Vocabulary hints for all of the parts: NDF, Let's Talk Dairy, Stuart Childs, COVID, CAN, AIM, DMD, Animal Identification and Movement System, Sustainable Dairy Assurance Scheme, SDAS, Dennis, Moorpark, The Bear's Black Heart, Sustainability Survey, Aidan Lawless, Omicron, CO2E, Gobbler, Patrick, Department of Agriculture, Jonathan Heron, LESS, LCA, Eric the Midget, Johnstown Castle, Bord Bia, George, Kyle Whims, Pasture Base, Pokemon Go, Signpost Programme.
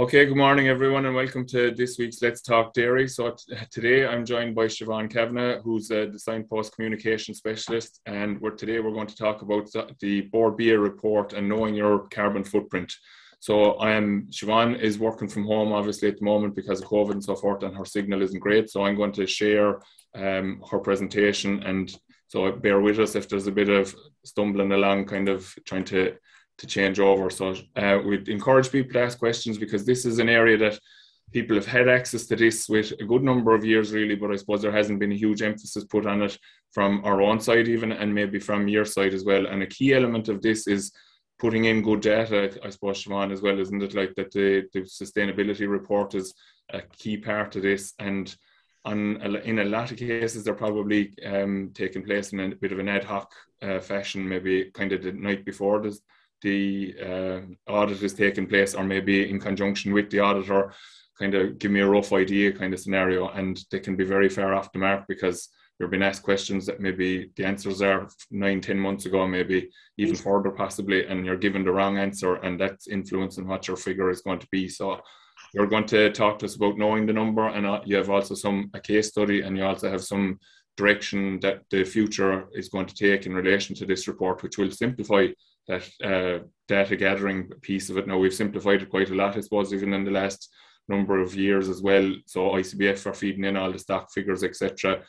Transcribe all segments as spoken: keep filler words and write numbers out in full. Okay, good morning everyone and welcome to this week's Let's Talk Dairy. So today I'm joined by Siobhán Kavanagh, who's uh, the Signpost Communication Specialist, and we're, today we're going to talk about the Bord Bia report and knowing your carbon footprint. So I am, Siobhán is working from home obviously at the moment because of COVID and so forth, and her signal isn't great, so I'm going to share um, her presentation, and so bear with us if there's a bit of stumbling along, kind of trying to to change over. So uh, we'd encourage people to ask questions because this is an area that people have had access to this with a good number of years really, but I suppose there hasn't been a huge emphasis put on it from our own side even, and maybe from your side as well. And a key element of this is putting in good data, I suppose, Siobhán, as well, isn't it? Like that the, the sustainability report is a key part of this, and on a, in a lot of cases they're probably um, taking place in a bit of an ad hoc uh, fashion, maybe kind of the night before this the uh, audit is taking place, or maybe in conjunction with the auditor, kind of give me a rough idea kind of scenario, and they can be very far off the mark because you've been asked questions that maybe the answers are nine, ten months ago, maybe even further possibly, and you're given the wrong answer, and that's influencing what your figure is going to be. So you're going to talk to us about knowing the number, and you have also some a case study, and you also have some direction that the future is going to take in relation to this report, which will simplify that uh, data gathering piece of it. Now, we've simplified it quite a lot, I suppose, even in the last number of years as well. So I C B F are feeding in all the stock figures, et cetera.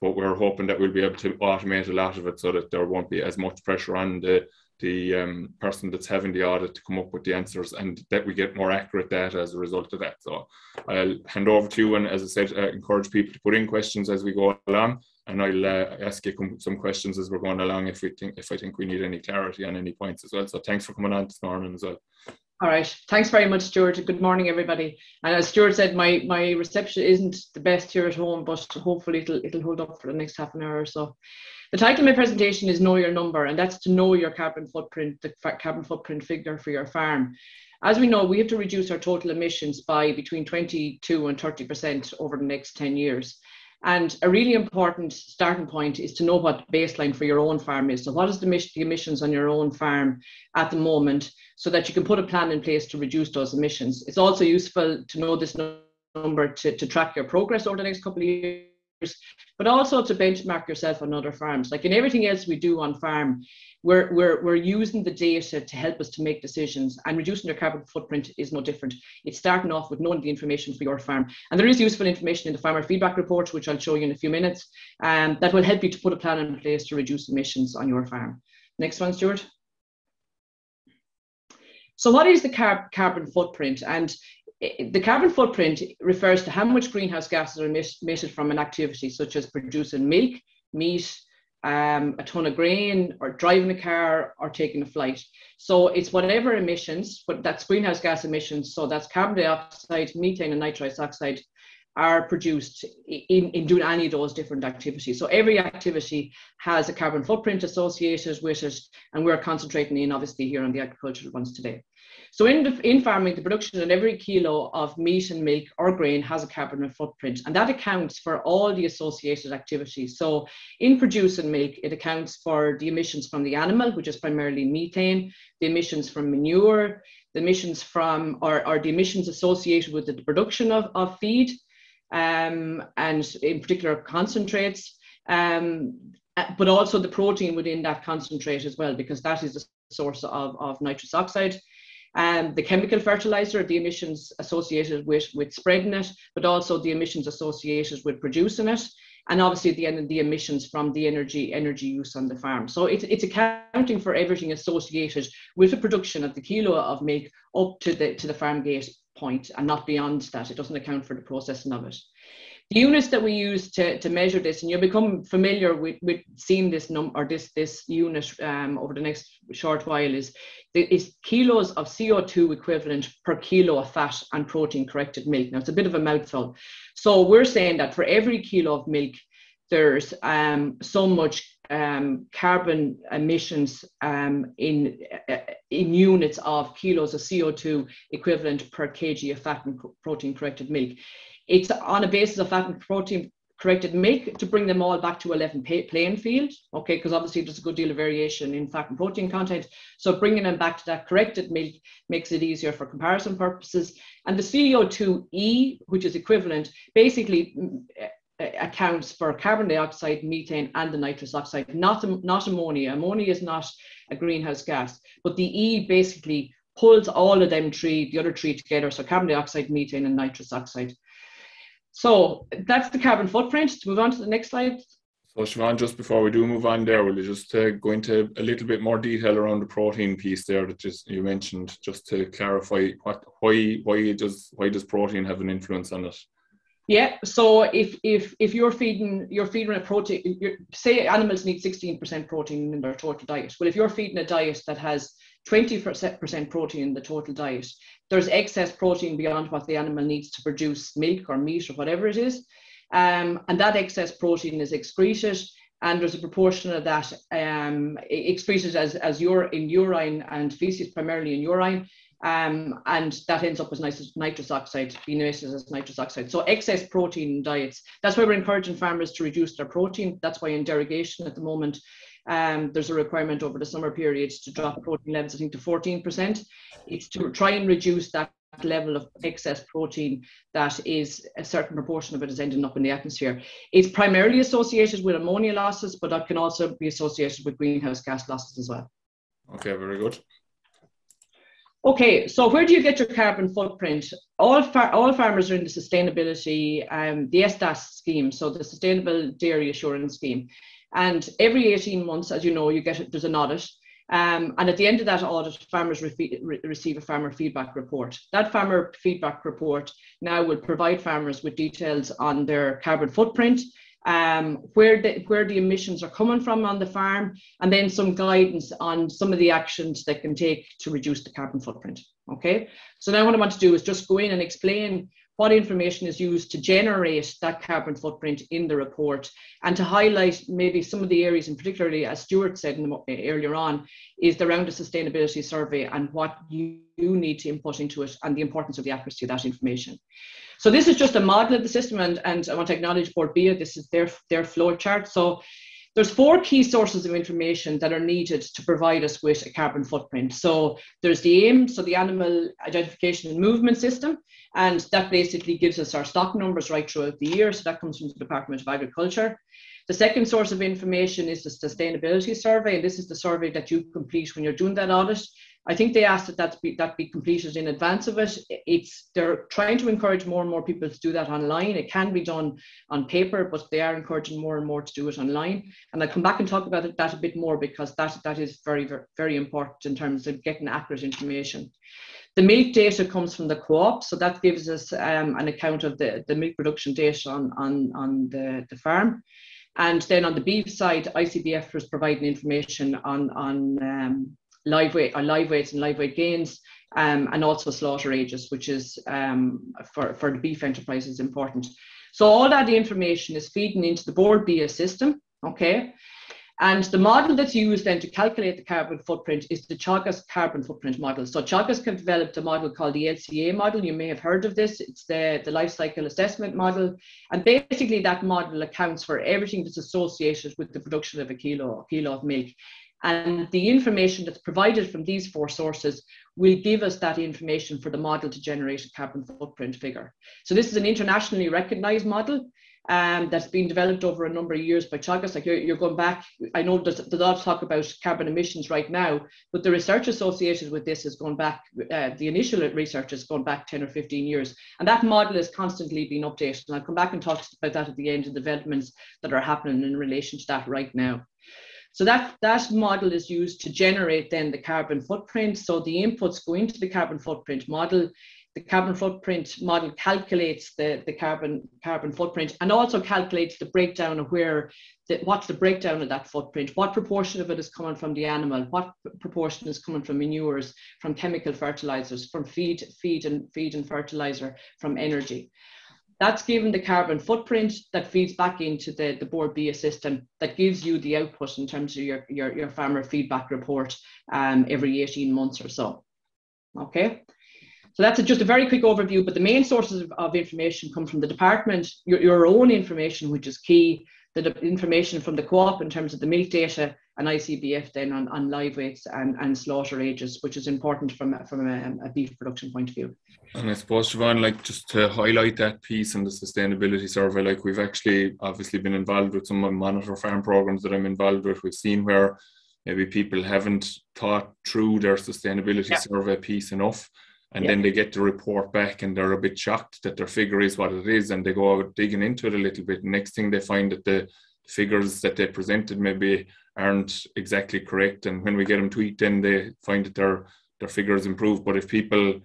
But we're hoping that we'll be able to automate a lot of it so that there won't be as much pressure on the, the um, person that's having the audit to come up with the answers, and that we get more accurate data as a result of that. So I'll hand over to you, and as I said, I encourage people to put in questions as we go along. And I'll uh, ask you some questions as we're going along if we think if I think we need any clarity on any points as well. So thanks for coming on this morning as well. All right, thanks very much, Stuart. Good morning, everybody. And as Stuart said, my my reception isn't the best here at home, but hopefully it'll it'll hold up for the next half an hour or so. The title of my presentation is Know Your Number, and that's to know your carbon footprint, the carbon footprint figure for your farm. As we know, we have to reduce our total emissions by between twenty-two and thirty percent over the next ten years. And a really important starting point is to know what baseline for your own farm is. So what is the emissions on your own farm at the moment, so that you can put a plan in place to reduce those emissions. It's also useful to know this number to, to track your progress over the next couple of years, but also to benchmark yourself on other farms. Like in everything else we do on farm, we're, we're, we're using the data to help us to make decisions, and reducing your carbon footprint is no different. It's starting off with knowing the information for your farm. And there is useful information in the farmer feedback report, which I'll show you in a few minutes, and um, that will help you to put a plan in place to reduce emissions on your farm. Next one, Stuart. So what is the car carbon footprint? And the carbon footprint refers to how much greenhouse gases are emitted from an activity such as producing milk, meat, um, a ton of grain, or driving a car, or taking a flight. So it's whatever emissions, but that's greenhouse gas emissions, so that's carbon dioxide, methane and nitrous oxide, are produced in, in doing any of those different activities. So every activity has a carbon footprint associated with it, and we're concentrating in obviously here on the agricultural ones today. So in, the, in farming, the production of every kilo of meat and milk or grain has a carbon footprint, and that accounts for all the associated activities. So in producing milk, it accounts for the emissions from the animal, which is primarily methane, the emissions from manure, the emissions from, or, or the emissions associated with the production of, of feed, um, and in particular concentrates, um, but also the protein within that concentrate as well, because that is the source of, of nitrous oxide. Um, the chemical fertilizer, the emissions associated with, with spreading it, but also the emissions associated with producing it, and obviously at the end of the emissions from the energy energy use on the farm. So it, it's accounting for everything associated with the production of the kilo of milk up to the, to the farm gate point, and not beyond that. It doesn't account for the processing of it. The units that we use to, to measure this, and you'll become familiar with, with seeing this num or this this unit um, over the next short while, is is kilos of C O two equivalent per kilo of fat and protein corrected milk. Now it's a bit of a mouthful. So we're saying that for every kilo of milk, there's um, so much um, carbon emissions um, in, uh, in units of kilos of C O two equivalent per kg of fat and protein corrected milk. It's on a basis of fat and protein corrected milk to bring them all back to eleven playing field, okay, because obviously there's a good deal of variation in fat and protein content. So bringing them back to that corrected milk makes it easier for comparison purposes. And the C O two E, which is equivalent, basically accounts for carbon dioxide, methane, and the nitrous oxide, not, not ammonia. Ammonia is not a greenhouse gas, but the E basically pulls all of them three, the other three together, so carbon dioxide, methane, and nitrous oxide. So that's the carbon footprint. To move on to the next slide. So Siobhán, just before we do move on there, will you just uh, go into a little bit more detail around the protein piece there that just you mentioned, just to clarify what why why does why does protein have an influence on it? Yeah, so if if if you're feeding you're feeding a protein, you're, say animals need sixteen percent protein in their total diet. Well, if you're feeding a diet that has twenty percent protein in the total diet, there's excess protein beyond what the animal needs to produce milk or meat or whatever it is. Um, and that excess protein is excreted, and there's a proportion of that um, excreted as, as ur in urine and feces, primarily in urine. Um, and that ends up as nitrous oxide, being emitted as nitrous oxide. So excess protein in diets. That's why we're encouraging farmers to reduce their protein. That's why in derogation at the moment, Um, there's a requirement over the summer periods to drop protein levels, I think, to fourteen percent. It's to try and reduce that level of excess protein that is a certain proportion of it is ending up in the atmosphere. It's primarily associated with ammonia losses, but that can also be associated with greenhouse gas losses as well. Okay, very good. Okay, so where do you get your carbon footprint? All, far all farmers are in the sustainability, um, the S D A S scheme, so the Sustainable Dairy Assurance Scheme. And every eighteen months, as you know, you get there's an audit. Um, and at the end of that audit, farmers re re receive a farmer feedback report. That farmer feedback report now will provide farmers with details on their carbon footprint, um, where, the, where the emissions are coming from on the farm, and then some guidance on some of the actions they can take to reduce the carbon footprint. Okay, so now what I want to do is just go in and explain what information is used to generate that carbon footprint in the report, and to highlight maybe some of the areas, and particularly, as Stuart said in the, earlier on, is around the sustainability survey and what you need to input into it and the importance of the accuracy of that information. So this is just a model of the system, and, and I want to acknowledge Bord Bia. This is their, their flow chart. So there's four key sources of information that are needed to provide us with a carbon footprint. So there's the AIM, so the Animal Identification and Movement System, and that basically gives us our stock numbers right throughout the year. So that comes from the Department of Agriculture. The second source of information is the Sustainability Survey, and this is the survey that you complete when you're doing that audit. I think they asked that that be, that be completed in advance of it. It's, they're trying to encourage more and more people to do that online. It can be done on paper, but they are encouraging more and more to do it online. And I'll come back and talk about it, that a bit more, because that, that is very, very important in terms of getting accurate information. The milk data comes from the co-op, so that gives us um, an account of the, the milk production data on, on, on the, the farm. And then on the beef side, I C B F was providing information on, on um, live weight, or live weights and live weight gains, um, and also slaughter ages, which is um, for, for the beef enterprise is important. So all that information is feeding into the Bord Bia system, okay? And the model that's used then to calculate the carbon footprint is the Teagasc carbon footprint model. So Teagasc have developed a model called the L C A model. You may have heard of this. It's the, the life cycle assessment model. And basically that model accounts for everything that's associated with the production of a kilo, a kilo of milk. And the information that's provided from these four sources will give us that information for the model to generate a carbon footprint figure. So this is an internationally recognized model um, that's been developed over a number of years by Teagasc. Like you're, you're going back, I know there's a lot of talk about carbon emissions right now, but the research associated with this has gone back, uh, the initial research has gone back ten or fifteen years. And that model is constantly being updated. And I'll come back and talk about that at the end of the developments that are happening in relation to that right now. So that, that model is used to generate then the carbon footprint. So the inputs go into the carbon footprint model. The carbon footprint model calculates the, the carbon, carbon footprint, and also calculates the breakdown of where, the, what's the breakdown of that footprint, what proportion of it is coming from the animal, what proportion is coming from manures, from chemical fertilizers, from feed, feed, and, feed and fertilizer, from energy. That's given the carbon footprint that feeds back into the, the Bord Bia system that gives you the output in terms of your, your, your farmer feedback report um, every eighteen months or so. Okay, So that's a, just a very quick overview, but the main sources of, of information come from the department, your, your own information, which is key, the information from the co-op in terms of the milk data, and I C B F then on, on live weights and, and slaughter ages, which is important from, from a, a beef production point of view. And I suppose, Siobhán, like just to highlight that piece on the sustainability survey, like we've actually obviously been involved with some of the monitor farm programs that I'm involved with. We've seen where maybe people haven't thought through their sustainability yeah. survey piece enough. And yeah. then they get the report back and they're a bit shocked that their figure is what it is, and they go out digging into it a little bit. Next thing they find that the figures that they presented maybe aren't exactly correct. And when we get them tweaked, then they find that their their figures improve. But if people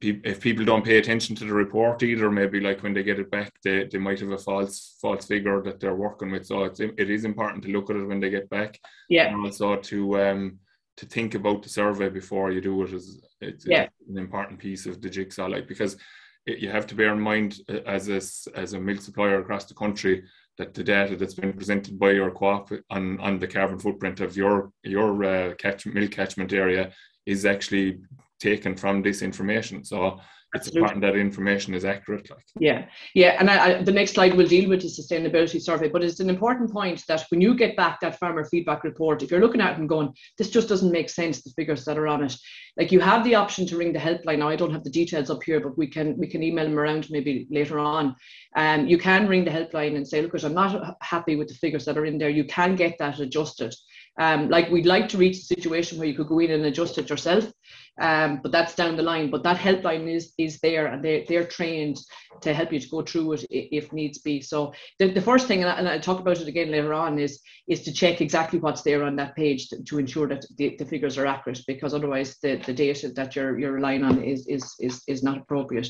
if people don't pay attention to the report either, maybe like when they get it back, they, they might have a false false figure that they're working with. So it's, it is important to look at it when they get back. Yeah. And also to um to think about the survey before you do it is it's yeah. an important piece of the jigsaw, like, because it, you have to bear in mind as a, as a milk supplier across the country that the data that's been presented by your co-op on, on the carbon footprint of your, your uh, catch, milk catchment area is actually taken from this information. So it's Absolutely. important that information is accurate. Like. Yeah, yeah. And I, I, the next slide will deal with the sustainability survey, but it's an important point that when you get back that farmer feedback report, if you're looking at it and going, this just doesn't make sense, the figures that are on it, like you have the option to ring the helpline. Now I don't have the details up here, but we can we can email them around maybe later on. Um, you can ring the helpline and say, look, I'm not happy with the figures that are in there. You can get that adjusted. Um, like we'd like to reach a situation where you could go in and adjust it yourself, um, but that's down the line. But that helpline is is there, and they they're trained to help you to go through it if needs be. So the, the first thing, and, I, and I'll talk about it again later on, is is to check exactly what's there on that page to, to ensure that the, the figures are accurate, because otherwise the, the data that you're you're relying on is is is is not appropriate.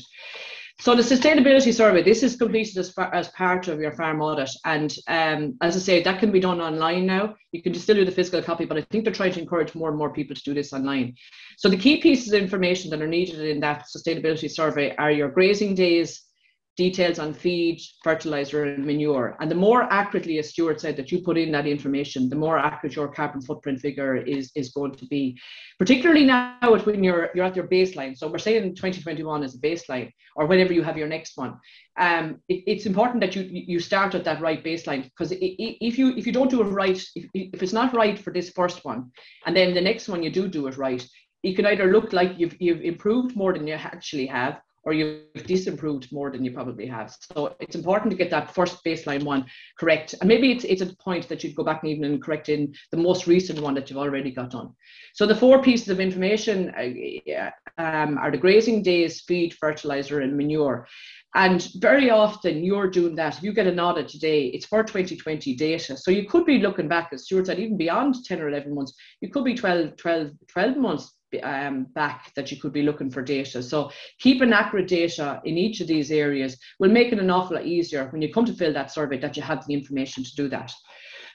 So the sustainability survey, this is completed as, far, as part of your farm audit. And um, as I say, that can be done online now. You can still do the physical copy, but I think they're trying to encourage more and more people to do this online. So the key pieces of information that are needed in that sustainability survey are your grazing days, details on feed, fertilizer and manure. And the more accurately, as Stuart said, that you put in that information, the more accurate your carbon footprint figure is, is going to be. Particularly now when you're, you're at your baseline. So we're saying twenty twenty-one is a baseline, or whenever you have your next one. Um, it, it's important that you, you start at that right baseline, because if you, if you don't do it right, if, if it's not right for this first one, and then the next one you do do it right, you can either look like you've, you've improved more than you actually have, or you've disimproved more than you probably have. So it's important to get that first baseline one correct. And maybe it's, it's a point that you'd go back and even correct in the most recent one that you've already got done. So the four pieces of information um, are the grazing days, feed, fertilizer, and manure. And very often you're doing that. If you get an audit today, it's for twenty twenty data. So you could be looking back, as Stuart said, even beyond ten or eleven months. You could be twelve, twelve, twelve months Um, back that you could be looking for data. So keeping accurate data in each of these areas will make it an awful lot easier when you come to fill that survey, that you have the information to do that.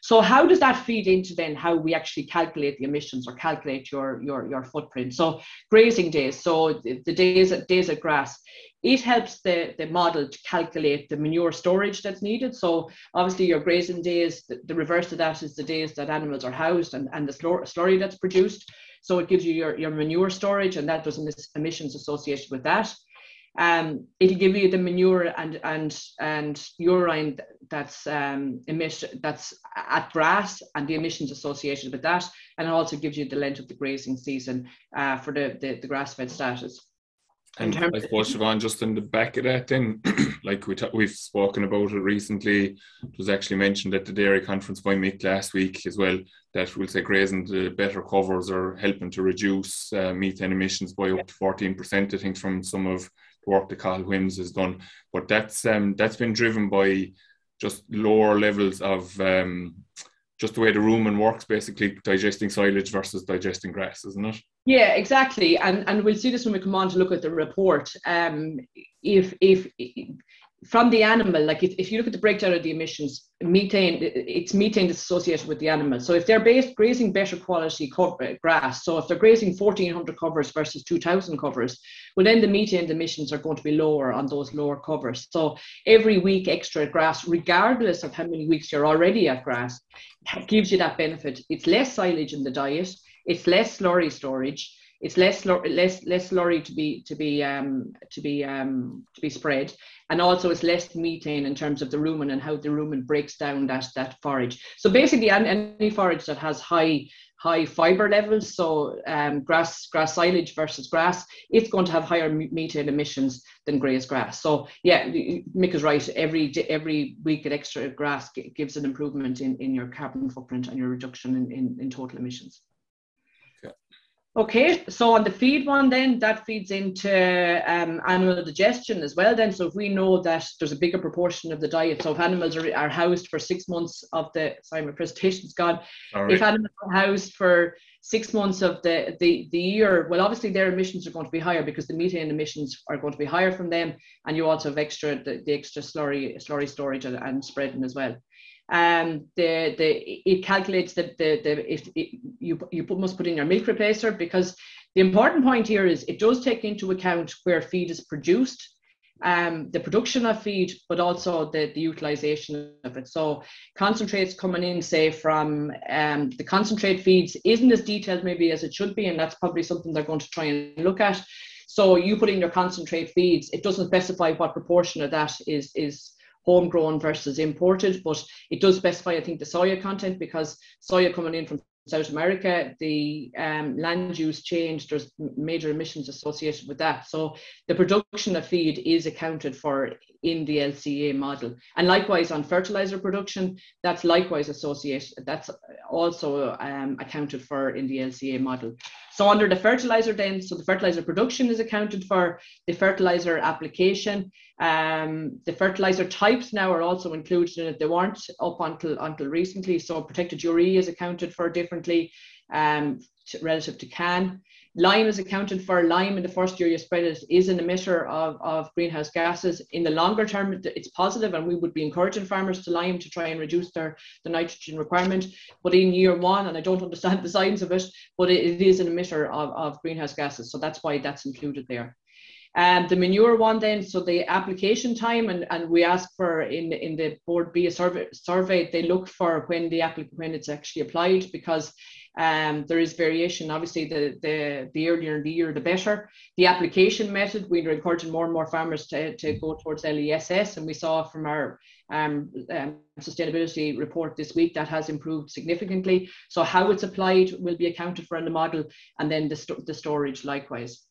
So how does that feed into then how we actually calculate the emissions or calculate your your, your footprint? So grazing days, so the days at days at grass, it helps the, the model to calculate the manure storage that's needed. So obviously your grazing days, the, the reverse of that is the days that animals are housed and, and the slurry that's produced. So it gives you your, your manure storage, and that does emissions associated with that. Um, it'll give you the manure and and and urine that's um, emit that's at grass and the emissions associated with that, and it also gives you the length of the grazing season uh, for the, the, the grass-fed status. And I suppose, Siobhán, just in the back of that then, like we we've spoken about it recently, it was actually mentioned at the dairy conference by Mick last week as well, that we'll say grazing the better covers are helping to reduce uh, methane emissions by up to fourteen percent, I think, from some of the work that Kyle Whims has done. But that's um, that's been driven by just lower levels of um, just the way the rumen works, basically digesting silage versus digesting grass, isn't it? Yeah, exactly. And and we'll see this when we come on to look at the report. Um, if if from the animal, like if, if you look at the breakdown of the emissions, methane, it's methane that's associated with the animal. So if they're based grazing better quality cover, grass, so if they're grazing fourteen hundred covers versus two thousand covers, well then the methane emissions are going to be lower on those lower covers. So every week extra grass, regardless of how many weeks you're already at grass, gives you that benefit. It's less silage in the diet, it's less slurry storage, It's less less less lorry to be to be um, to be um, to be spread, and also it's less methane in terms of the rumen and how the rumen breaks down that that forage. So basically, any forage that has high high fibre levels, so um, grass grass silage versus grass, it's going to have higher methane emissions than grazed grass. So yeah, Mick is right. Every every week, an extra grass gives an improvement in in your carbon footprint and your reduction in in, in total emissions. Okay, so on the feed one then, that feeds into um, animal digestion as well then. So if we know that there's a bigger proportion of the diet, so if animals are, are housed for six months of the, sorry, my presentation's gone. All right. If animals are housed for six months of the, the, the year, well, obviously their emissions are going to be higher because the methane emissions are going to be higher from them. And you also have extra, the, the extra slurry, slurry storage and, and spreading as well. Um, the, the, it calculates that the, the, if it, you, you put, must put in your milk replacer, because the important point here is it does take into account where feed is produced, um, the production of feed, but also the, the utilization of it. So concentrates coming in, say, from um, the concentrate feeds isn't as detailed maybe as it should be, and that's probably something they're going to try and look at. So you put in your concentrate feeds, it doesn't specify what proportion of that is is homegrown versus imported, but it does specify, I think, the soya content, because soya coming in from South America, the um, land use change, there's major emissions associated with that. So the production of feed is accounted for in the L C A model. And likewise on fertilizer production, that's likewise associated, that's also um, accounted for in the L C A model. So under the fertilizer then, so the fertilizer production is accounted for, the fertilizer application, um, the fertilizer types now are also included in it. They weren't up until, until recently. So protected urea is accounted for differently um, to, relative to C A N. Lime is accounted for. Lime in the first year you spread it is an emitter of, of greenhouse gases. In the longer term, it's positive, and we would be encouraging farmers to lime to try and reduce their the nitrogen requirement. But in year one, and I don't understand the science of it, but it, it is an emitter of, of greenhouse gases. So that's why that's included there. And um, the manure one then, so the application time, and, and we ask for in, in the Bord Bia survey, survey, they look for when, the when it's actually applied, because um, there is variation. Obviously, the, the, the earlier in the year, the better. The application method, we're encouraging more and more farmers to, to go towards LESS, and we saw from our um, um, sustainability report this week that has improved significantly. So how it's applied will be accounted for in the model, and then the, st the storage likewise.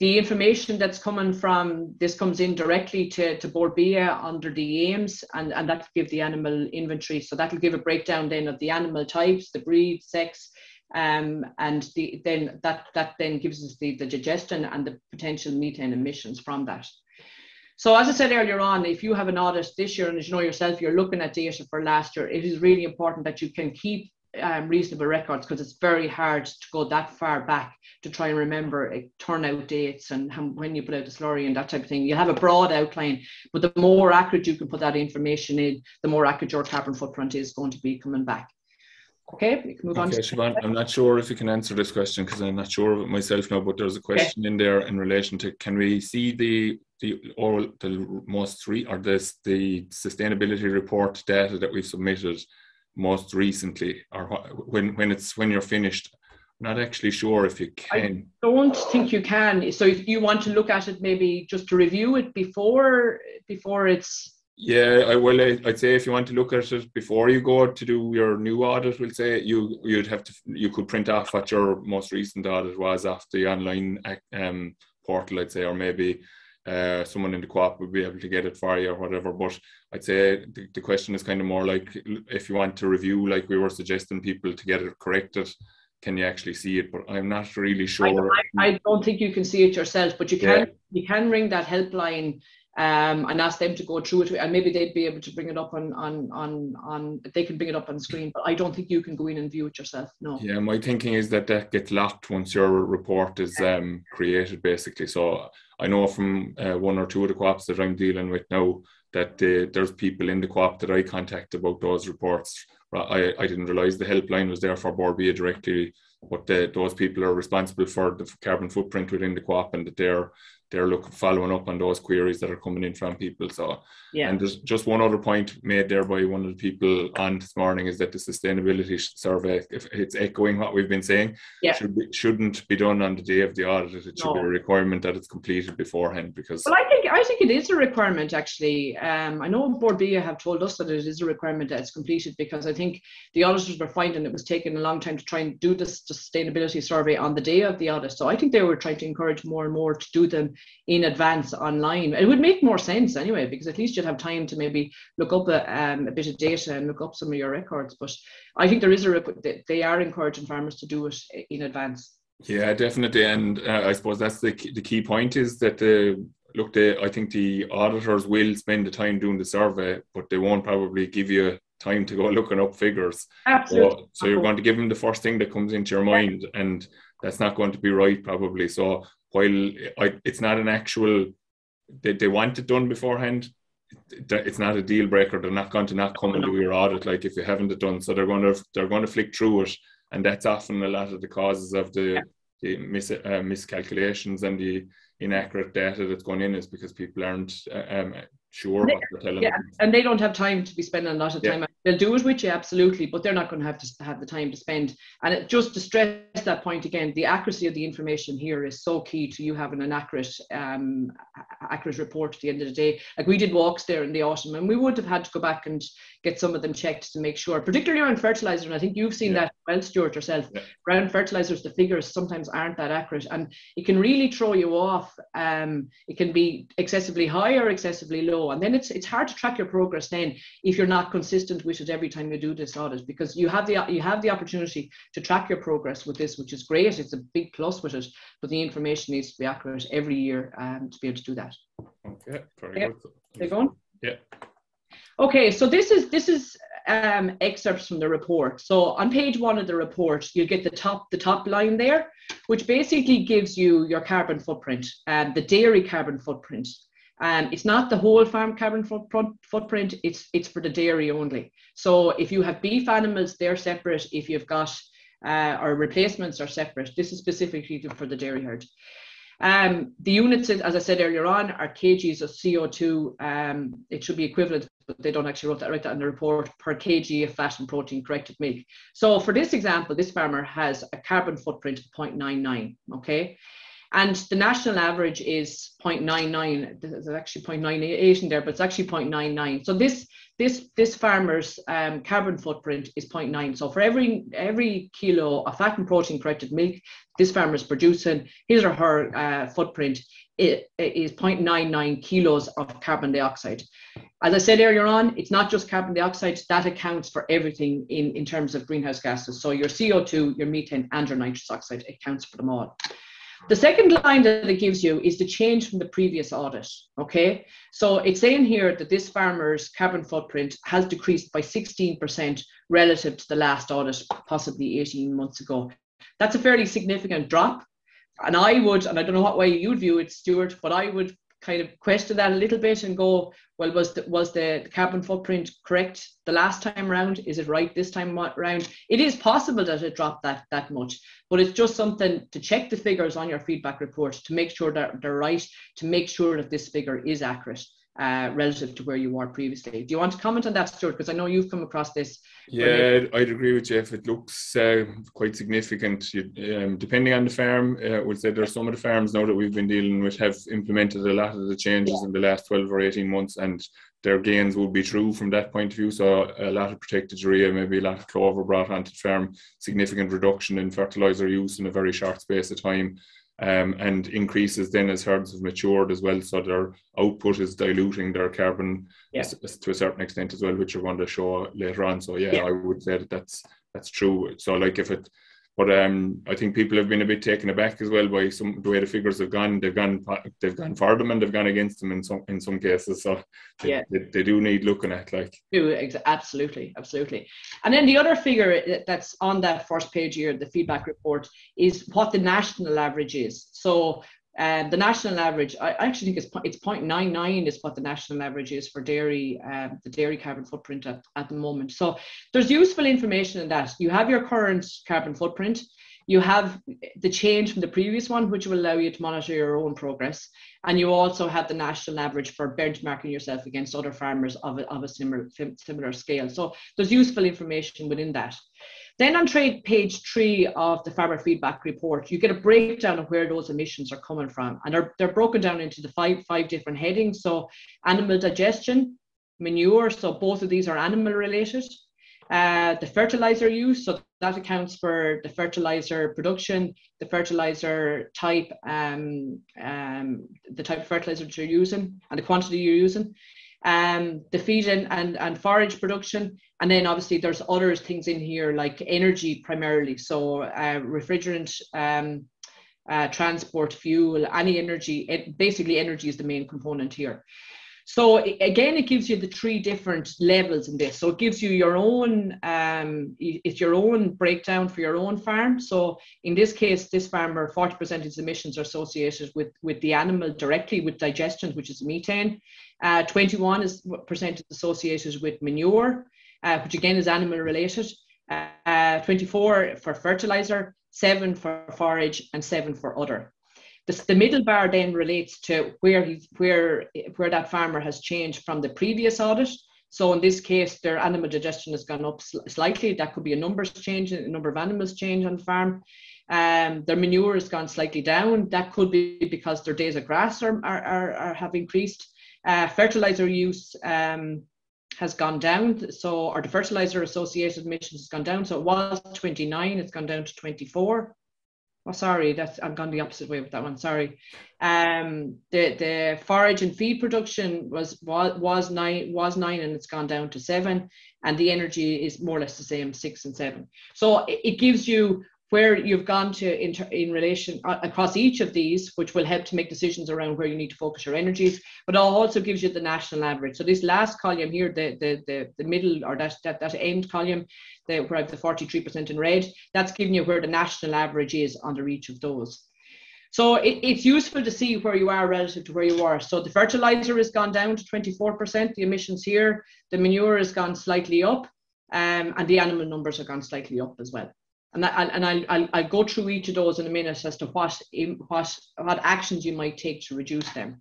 The information that's coming from this comes in directly to, to Bord Bia under the A I Ms, and, and that'll give the animal inventory. So that'll give a breakdown then of the animal types, the breed, sex, um, and the, then that, that then gives us the, the digestion and the potential methane emissions from that. So as I said earlier on, if you have an audit this year, and as you know yourself, you're looking at data for last year, it is really important that you can keep Um, reasonable records, because it's very hard to go that far back to try and remember uh, turnout dates and how, when you put out the slurry and that type of thing. You have a broad outline, but the more accurate you can put that information in, the more accurate your carbon footprint is going to be coming back. Okay, we can move okay, on. To Siobhán, I'm not sure if you can answer this question because I'm not sure of it myself now, but there's a question okay. in there in relation to, can we see the the oral, the most three or this the sustainability report data that we've submitted most recently, or when when it's when you're finished? I'm not actually sure if you can. I don't think you can. So if you want to look at it, maybe just to review it before before it's. Yeah, I, well, I, I'd say if you want to look at it before you go to do your new audit, we'll say you you'd have to you could print off what your most recent audit was off the online um, portal, I'd say, or maybe Uh, someone in the co-op would be able to get it for you or whatever. But I'd say the, the question is kind of more like, if you want to review, like we were suggesting people to get it corrected, can you actually see it? But I'm not really sure. I, I, I don't think you can see it yourself, but you can yeah. you can ring that helpline um, and ask them to go through it, and maybe they'd be able to bring it up on on on on. They can bring it up on screen, but I don't think you can go in and view it yourself. No. Yeah, my thinking is that that gets locked once your report is um, created, basically. So I know from uh, one or two of the co-ops that I'm dealing with now that uh, there's people in the co-op that I contact about those reports. I, I didn't realise the helpline was there for Bord Bia directly, but the, those people are responsible for the carbon footprint within the co-op, and that they're they're looking, following up on those queries that are coming in from people. So, yeah. And there's just one other point made there by one of the people on this morning is that the sustainability survey, if it's echoing what we've been saying, yeah. should be, shouldn't be done on the day of the audit. It should no. be a requirement that it's completed beforehand. Because well, I think I think it is a requirement actually. Um, I know Bord Bia have told us that it is a requirement that it's completed, because I think the auditors were finding it was taking a long time to try and do this sustainability survey on the day of the audit. So I think they were trying to encourage more and more to do them in advance online. It would make more sense anyway, because at least you'd have time to maybe look up a, um, a bit of data and look up some of your records. But I think there is a they are encouraging farmers to do it in advance. Yeah, definitely. And uh, I suppose that's the key, the key point is that the look the I think the auditors will spend the time doing the survey, but they won't probably give you time to go looking up figures. Absolutely. So, so you're going to give them the first thing that comes into your mind, yeah. and that's not going to be right probably. So while I, it's not an actual, they, they want it done beforehand, it, it's not a deal breaker. They're not going to not come and do your audit, like if you haven't done. So they're going to they're going to flick through it, and that's often a lot of the causes of the, yeah. the mis, uh, miscalculations and the inaccurate data that's going in, is because people aren't uh, um, sure they, what they're telling yeah, them. And they don't have time to be spending a lot of time. Yeah. They'll do it with you, absolutely, but they're not going to have to have the time to spend. And it, just to stress that point again, the accuracy of the information here is so key to you having an accurate um, accurate report at the end of the day. Like we did walks there in the autumn, and we would have had to go back and get some of them checked to make sure, particularly around fertilizer. And I think you've seen yeah. that well, Stuart, yourself. Yeah. Around fertilizers, the figures sometimes aren't that accurate, and it can really throw you off. Um, it can be excessively high or excessively low, and then it's it's hard to track your progress then if you're not consistent with it every time you do this audit, because you have the you have the opportunity to track your progress with this, which is great. It's a big plus with it, but the information needs to be accurate every year um, to be able to do that. Okay, very yeah. good. They going? Yeah. Okay, so this is this is um, excerpts from the report. So on page one of the report, you get the top the top line there, which basically gives you your carbon footprint and um, the dairy carbon footprint. Um, it's not the whole farm carbon footprint, it's, it's for the dairy only. So if you have beef animals, they're separate. If you've got, uh, or replacements are separate. This is specifically for the dairy herd. Um, the units, as I said earlier on, are kgs of C O two. Um, it should be equivalent, but they don't actually write that, write that in the report, per kg of fat and protein corrected milk. So for this example, this farmer has a carbon footprint of zero point nine nine, okay? And the national average is zero point nine nine. There's actually zero point nine eight in there, but it's actually zero point nine nine. So this this this farmer's um, carbon footprint is zero point nine. So for every every kilo of fat and protein corrected milk this farmer's producing, his or her uh, footprint is zero point nine nine kilos of carbon dioxide. As I said earlier on, it's not just carbon dioxide, that accounts for everything in, in terms of greenhouse gases. So your C O two, your methane, and your nitrous oxide, it accounts for them all. The second line that it gives you is the change from the previous audit, okay? So it's saying here that this farmer's carbon footprint has decreased by sixteen percent relative to the last audit, possibly eighteen months ago. That's a fairly significant drop. And I would, and I don't know what way you'd view it, Stuart, but I would kind of question that a little bit and go, well, was the, was the carbon footprint correct the last time around? Is it right this time around? It is possible that it dropped that, that much, but it's just something to check the figures on your feedback report to make sure that they're right, to make sure that this figure is accurate uh, relative to where you were previously. Do you want to comment on that, Stuart? Because I know you've come across this. Yeah, I'd agree with you. If it looks uh, quite significant, you, um, depending on the farm, uh, I would say there's some of the farms now that we've been dealing with have implemented a lot of the changes yeah. in the last twelve or eighteen months, and their gains would be true from that point of view. So a lot of protected urea, maybe a lot of clover brought onto the farm, significant reduction in fertilizer use in a very short space of time, um, and increases then as herds have matured as well. So their output is diluting their carbon yeah. to a certain extent as well, which you're going to show later on. So yeah, yeah. I would say that that's, that's true. So like if it, But um, I think people have been a bit taken aback as well by some the way the figures have gone. They've gone, they've gone for them, and they've gone against them in some in some cases. So they, yeah. they, they do need looking at, like. Absolutely, absolutely. And then the other figure that's on that first page here, the feedback report, is what the national average is. So. Uh, the national average, I actually think it's it's zero point nine nine is what the national average is for dairy, uh, the dairy carbon footprint at, at the moment. So there's useful information in that. You have your current carbon footprint. You have the change from the previous one, which will allow you to monitor your own progress. And you also have the national average for benchmarking yourself against other farmers of a, of a similar, similar scale. So there's useful information within that. Then on trade page three of the Farmer Feedback Report, you get a breakdown of where those emissions are coming from. And they're, they're broken down into the five, five different headings. So animal digestion, manure, so both of these are animal related. Uh, the fertilizer use, so that accounts for the fertilizer production, the fertilizer type, um, um, the type of fertilizer that you're using and the quantity you're using. Um, the feed and, and, and forage production, and then obviously there's other things in here like energy primarily, so uh, refrigerant, um, uh, transport, fuel, any energy. It, basically energy is the main component here. So again, it gives you the three different levels in this. So it gives you your own, um, it's your own breakdown for your own farm. So in this case, this farmer, forty percent of his emissions are associated with, with the animal directly, with digestion, which is methane. Uh, twenty-one percent is associated with manure, uh, which again is animal related. Uh, twenty-four for fertilizer, seven for forage, and seven for other. The, the middle bar then relates to where, he, where, where that farmer has changed from the previous audit. So in this case, their animal digestion has gone up sl slightly. That could be a numbers change, a number of animals change on the farm. Um, their manure has gone slightly down. That could be because their days of grass are, are, are, are have increased. Uh, fertilizer use um, has gone down. So, or the fertilizer associated emissions has gone down. So it was twenty-nine, it's gone down to twenty-four. Oh, sorry, that's, I've gone the opposite way with that one, sorry. Um, the, the forage and feed production was, was, was, nine, was nine and it's gone down to seven. And the energy is more or less the same, six and seven. So it, it gives you where you've gone to in, in relation uh, across each of these, which will help to make decisions around where you need to focus your energies, but it also gives you the national average. So this last column here, the, the, the, the middle or that, that, that end column, the, where I have the forty-three percent in red, that's giving you where the national average is under each of those. So it, it's useful to see where you are relative to where you are. So the fertilizer has gone down to twenty-four percent, the emissions here, the manure has gone slightly up, um, and the animal numbers have gone slightly up as well. And, I, and I'll, I'll, I'll go through each of those in a minute as to what, what, what actions you might take to reduce them.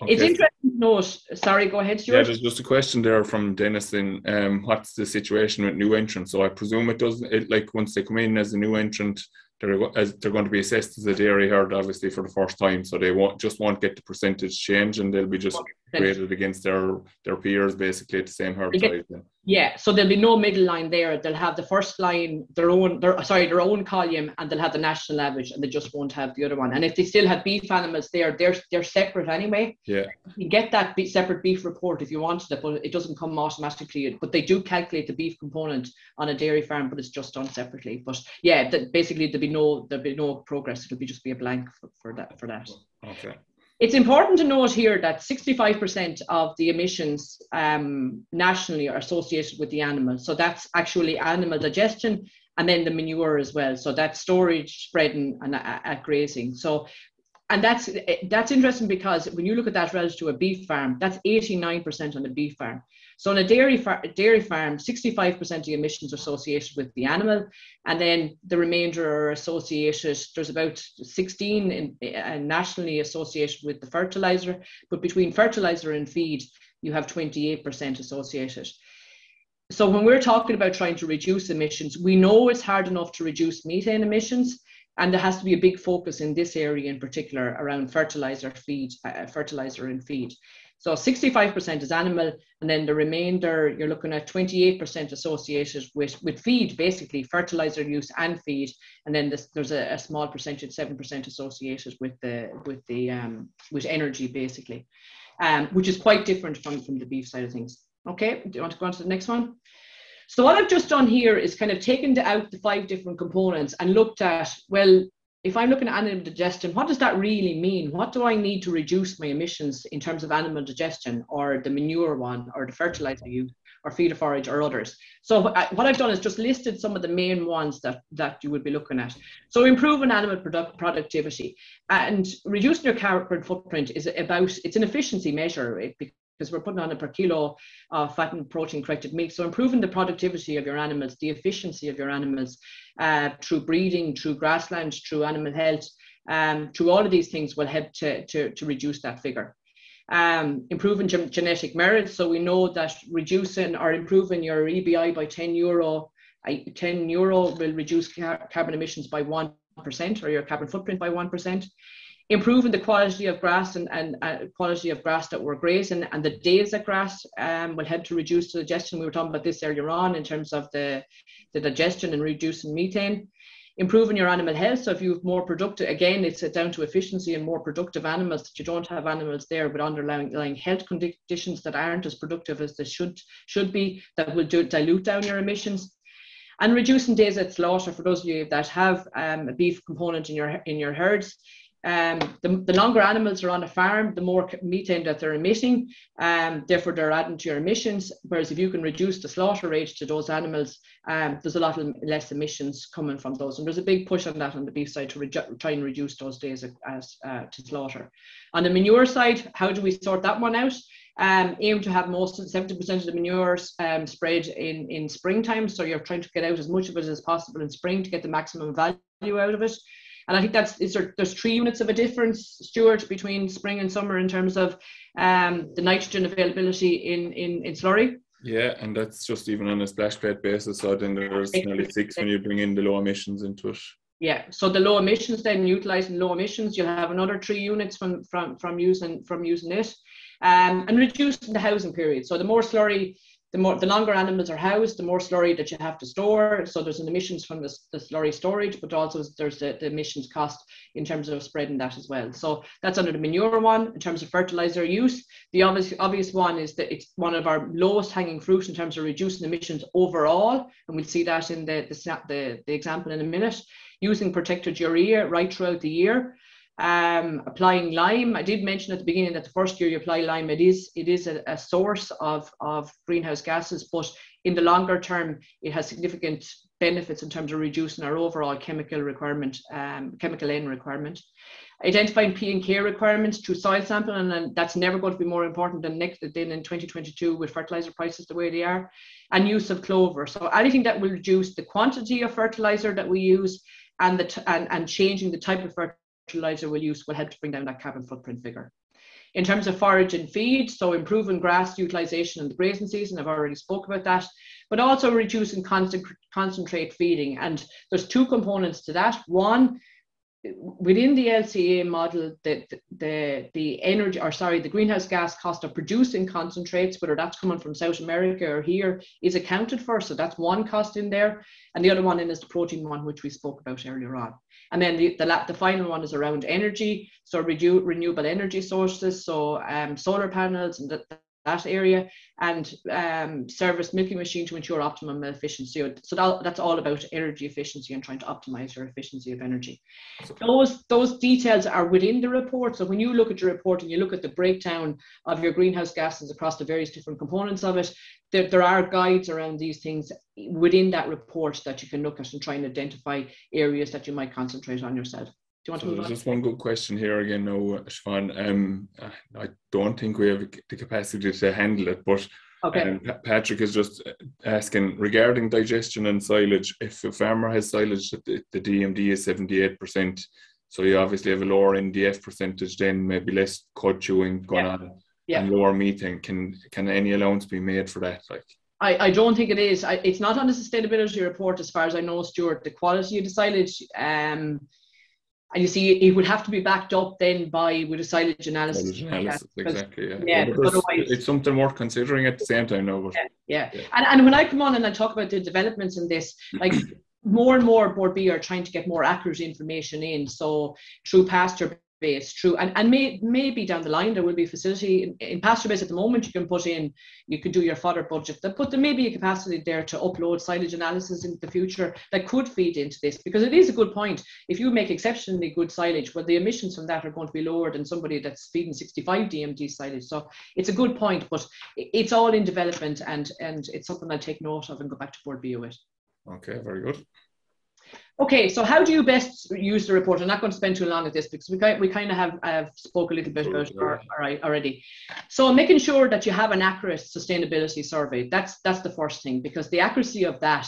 Okay. It's interesting to note, sorry, go ahead, Stuart. Yeah, there's just a question there from Dennis in, um, what's the situation with new entrants? So I presume it doesn't, it, like once they come in as a new entrant, they're, as they're going to be assessed as a dairy herd, obviously, for the first time. So they won't, just won't get the percentage change and they'll be just graded against their, their peers, basically, at the same herd size. Yeah, so there'll be no middle line there. They'll have the first line, their own, their, sorry, their own column, and they'll have the national average, and they just won't have the other one. And if they still have beef animals there, they're, they're separate anyway. Yeah. You get that separate beef report if you wanted it, but it doesn't come automatically. But they do calculate the beef component on a dairy farm, but it's just done separately. But yeah, that basically there'll be no, there'll be no progress. It'll be just be a blank for, for that. For that. Okay. It's important to note here that sixty-five percent of the emissions um, nationally are associated with the animal. So that's actually animal digestion and then the manure as well. So that's storage, spreading and at grazing. So, and that's, that's interesting because when you look at that relative to a beef farm, that's eighty-nine percent on a beef farm. So on a dairy, far, dairy farm, sixty-five percent of the emissions are associated with the animal, and then the remainder are associated, there's about sixteen in, in nationally associated with the fertilizer, but between fertilizer and feed, you have twenty-eight percent associated. So when we're talking about trying to reduce emissions, we know it's hard enough to reduce methane emissions, and there has to be a big focus in this area in particular around fertilizer, feed, uh, fertilizer and feed. So sixty-five percent is animal, and then the remainder, you're looking at twenty-eight percent associated with, with feed, basically fertilizer use and feed. And then this, there's a, a small percentage, seven percent associated with the, with the um, with energy, basically, um, which is quite different from, from the beef side of things. Okay, do you want to go on to the next one? So what I've just done here is kind of taken out the five different components and looked at, well, if I'm looking at animal digestion, what does that really mean? What do I need to reduce my emissions in terms of animal digestion or the manure one or the fertilizer use or feed or forage or others? So what I've done is just listed some of the main ones that, that you would be looking at. So improving animal product productivity and reducing your carbon footprint is about, it's an efficiency measure, right? because we're putting on a per kilo of fat and protein corrected milk. So improving the productivity of your animals, the efficiency of your animals, uh, through breeding, through grassland, through animal health, um, through all of these things will help to, to, to reduce that figure. Um, improving ge genetic merit. So we know that reducing or improving your E B I by ten euro, ten euro will reduce car carbon emissions by one percent or your carbon footprint by one percent. Improving the quality of grass and, and uh, quality of grass that we're grazing and, and the days of grass um, will help to reduce the digestion. We were talking about this earlier on in terms of the, the digestion and reducing methane. Improving your animal health. So if you have more productive, again, it's down to efficiency and more productive animals, that you don't have animals there with underlying health conditions that aren't as productive as they should, should be, that will do, dilute down your emissions. And reducing days at slaughter for those of you that have um, a beef component in your, in your herds. Um, the, the longer animals are on a farm, the more methane that they're emitting, um, therefore they're adding to your emissions, whereas if you can reduce the slaughter rate to those animals, um, there's a lot less emissions coming from those, and there's a big push on that on the beef side to try and reduce those days as, uh, to slaughter. On the manure side, how do we sort that one out? Um, aim to have most of seventy percent of the manure um, spread in, in springtime, so you're trying to get out as much of it as possible in spring to get the maximum value out of it. And I think that's, is there, there's three units of a difference, Stuart, between spring and summer in terms of um, the nitrogen availability in, in, in slurry. Yeah, and that's just even on a splash plate basis. So then there's nearly six when you bring in the low emissions into it. Yeah, so the low emissions, then utilising low emissions, you'll have another three units from, from, from, using, from using it. Um, and reducing the housing period. So the more slurry, The, more, the longer animals are housed, the more slurry that you have to store. So there's an emissions from the, the slurry storage, but also there's the, the emissions cost in terms of spreading that as well. So that's under the manure one. In terms of fertilizer use, the obvious, obvious one is that it's one of our lowest hanging fruit in terms of reducing emissions overall. And we'll see that in the, the, the, the example in a minute. Using protected urea right throughout the year. Um, applying lime. I did mention at the beginning that the first year you apply lime, it is it is a, a source of, of greenhouse gases, but in the longer term, it has significant benefits in terms of reducing our overall chemical requirement, um, chemical N requirement. Identifying P and K requirements through soil sampling, and that's never going to be more important than next than in twenty twenty-two with fertilizer prices the way they are. And use of clover. So anything that will reduce the quantity of fertilizer that we use and the t and, and changing the type of fertilizer fertilizer we'll use will help to bring down that carbon footprint figure. In terms of forage and feed, so improving grass utilisation in the grazing season, I've already spoke about that, but also reducing constant, concentrate feeding. And there's two components to that. One, within the L C A model, the, the, the energy, or sorry, the greenhouse gas cost of producing concentrates, whether that's coming from South America or here, is accounted for. So that's one cost in there. And the other one in is the protein one, which we spoke about earlier on. And then the, the, the final one is around energy. So renew, renewable energy sources, so um, solar panels and that, that area, and um, service milking machine to ensure optimum efficiency. So that, that's all about energy efficiency and trying to optimize your efficiency of energy. Those, those details are within the report. So when you look at your report and you look at the breakdown of your greenhouse gases across the various different components of it, there, there are guides around these things within that report that you can look at and try and identify areas that you might concentrate on yourself. Do you want so to move there's on? Just one good question here again now, Siobhán. Um, I don't think we have the capacity to handle it, but okay. um, Patrick is just asking, regarding digestion and silage, if a farmer has silage, the, the D M D is seventy-eight percent, so you obviously have a lower N D F percentage, then maybe less cud chewing going yeah. on yeah. and lower methane. Can, can any allowance be made for that? Like, I, I don't think it is. I, it's not on the sustainability report as far as I know, Stuart, the quality of the silage. Um, And you see, it would have to be backed up then by with a silage analysis. analysis because, exactly, yeah. yeah because it's something worth considering at the same time now. But, yeah, yeah. yeah. And, and when I come on and I talk about the developments in this, like more and more Bord Bia are trying to get more accurate information in. So through Pasture Base, through, and, and may, maybe down the line there will be a facility in, in Pasture Base at the moment you can put in, you can do your fodder budget, but there may be a capacity there to upload silage analysis in the future that could feed into this, because it is a good point. If you make exceptionally good silage, well, the emissions from that are going to be lower than somebody that's feeding sixty-five D M D silage. So it's a good point, but it's all in development, and, and it's something I take note of and go back to Bord Bia with. Okay, very good. Okay, so how do you best use the report? I'm not going to spend too long at this because we, we kind of have, have spoke a little bit about it already. So making sure that you have an accurate sustainability survey, that's, that's the first thing, because the accuracy of that,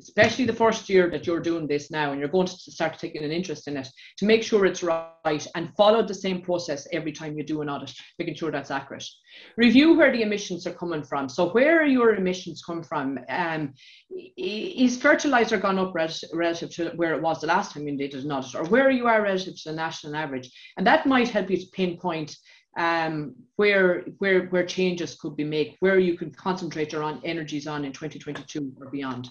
especially the first year that you're doing this now and you're going to start taking an interest in it, to make sure it's right and follow the same process every time you do an audit, making sure that's accurate. Review where the emissions are coming from. So where are your emissions come from? Um, is fertilizer gone up rel relative to where it was the last time you did an audit, or where you are relative to the national average? And that might help you to pinpoint um where where where changes could be made, where you can concentrate your on energies on in twenty twenty-two or beyond.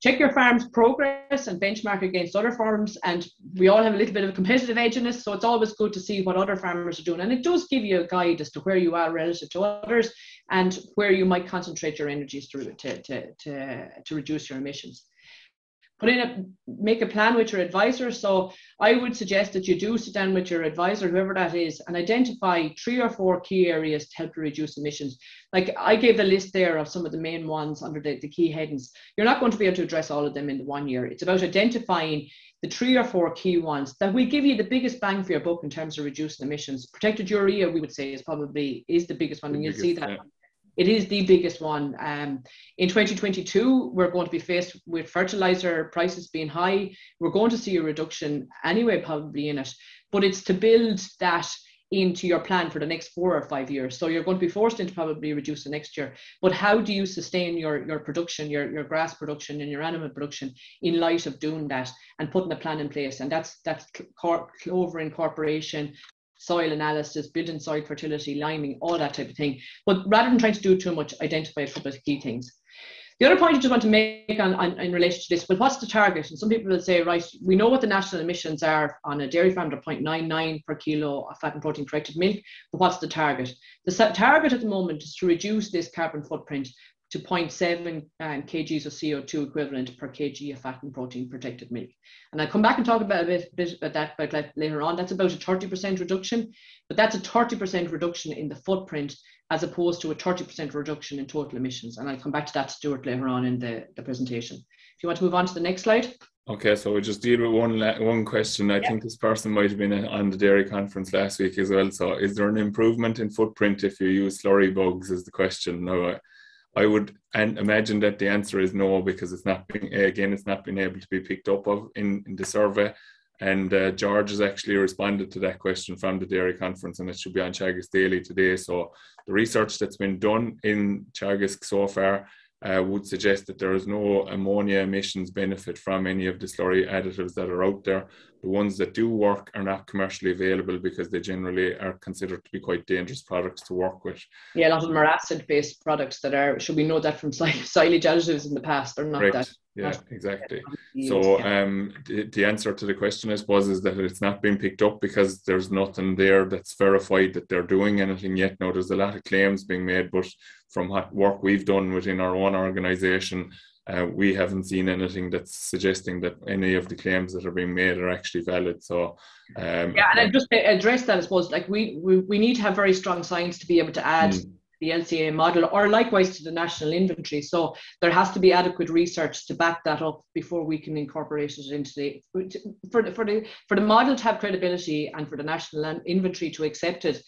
Check your farm's progress and benchmark against other farms, and we all have a little bit of a competitive edge in this, so it's always good to see what other farmers are doing, and it does give you a guide as to where you are relative to others and where you might concentrate your energies to to to, to, to reduce your emissions. Put in a, make a plan with your advisor. So I would suggest that you do sit down with your advisor, whoever that is, and identify three or four key areas to help to reduce emissions. Like I gave the list there of some of the main ones under the, the key headings. You're not going to be able to address all of them in the one year. It's about identifying the three or four key ones that will give you the biggest bang for your buck in terms of reducing emissions. Protected urea, we would say, is probably is the biggest one, and you'll see that. It is the biggest one. Um, in twenty twenty-two, we're going to be faced with fertilizer prices being high. We're going to see a reduction anyway, probably in it, but it's to build that into your plan for the next four or five years. So you're going to be forced into probably reduce the next year, but how do you sustain your, your production, your, your grass production and your animal production in light of doing that and putting a plan in place? And that's, that's clover incorporation, soil analysis, building soil fertility, liming, all that type of thing. But rather than trying to do too much, identify a couple of key things. The other point I just want to make on, on, in relation to this, well, what's the target? And some people will say, right, we know what the national emissions are on a dairy farm, they're zero point nine nine per kilo of fat and protein corrected milk, but what's the target? The target at the moment is to reduce this carbon footprint to zero point seven um, kgs of C O two equivalent per kg of fat and protein protected milk. And I'll come back and talk about a bit, bit about that about that later on. That's about a thirty percent reduction, but that's a thirty percent reduction in the footprint as opposed to a thirty percent reduction in total emissions. And I'll come back to that, Stuart, later on in the, the presentation. If you want to move on to the next slide. Okay, so we just deal with one one question. I yeah. think this person might have been on the dairy conference last week as well. So is there an improvement in footprint if you use slurry bugs is the question. No, I, I would and imagine that the answer is no, because it's not being, again, it's not been able to be picked up of in, in the survey. And uh, George has actually responded to that question from the dairy conference, and it should be on Teagasc Daily today. So the research that's been done in Teagasc so far uh, would suggest that there is no ammonia emissions benefit from any of the slurry additives that are out there. The ones that do work are not commercially available because they generally are considered to be quite dangerous products to work with. Yeah, a lot of them are acid-based products that are, should we know that from sil silage additives in the past, they're not Correct. that. Yeah, not exactly. That so yeah. um, the, the answer to the question, I suppose, is that it's not been picked up because there's nothing there that's verified that they're doing anything yet. Now, there's a lot of claims being made, but from what work we've done within our own organisation, Uh, we haven't seen anything that's suggesting that any of the claims that are being made are actually valid. So, um, yeah, and I just address that, I suppose, like we, we, we need to have very strong science to be able to add mm. the L C A model or likewise to the national inventory. So there has to be adequate research to back that up before we can incorporate it into the, for the, for the, for the model to have credibility and for the national inventory to accept it,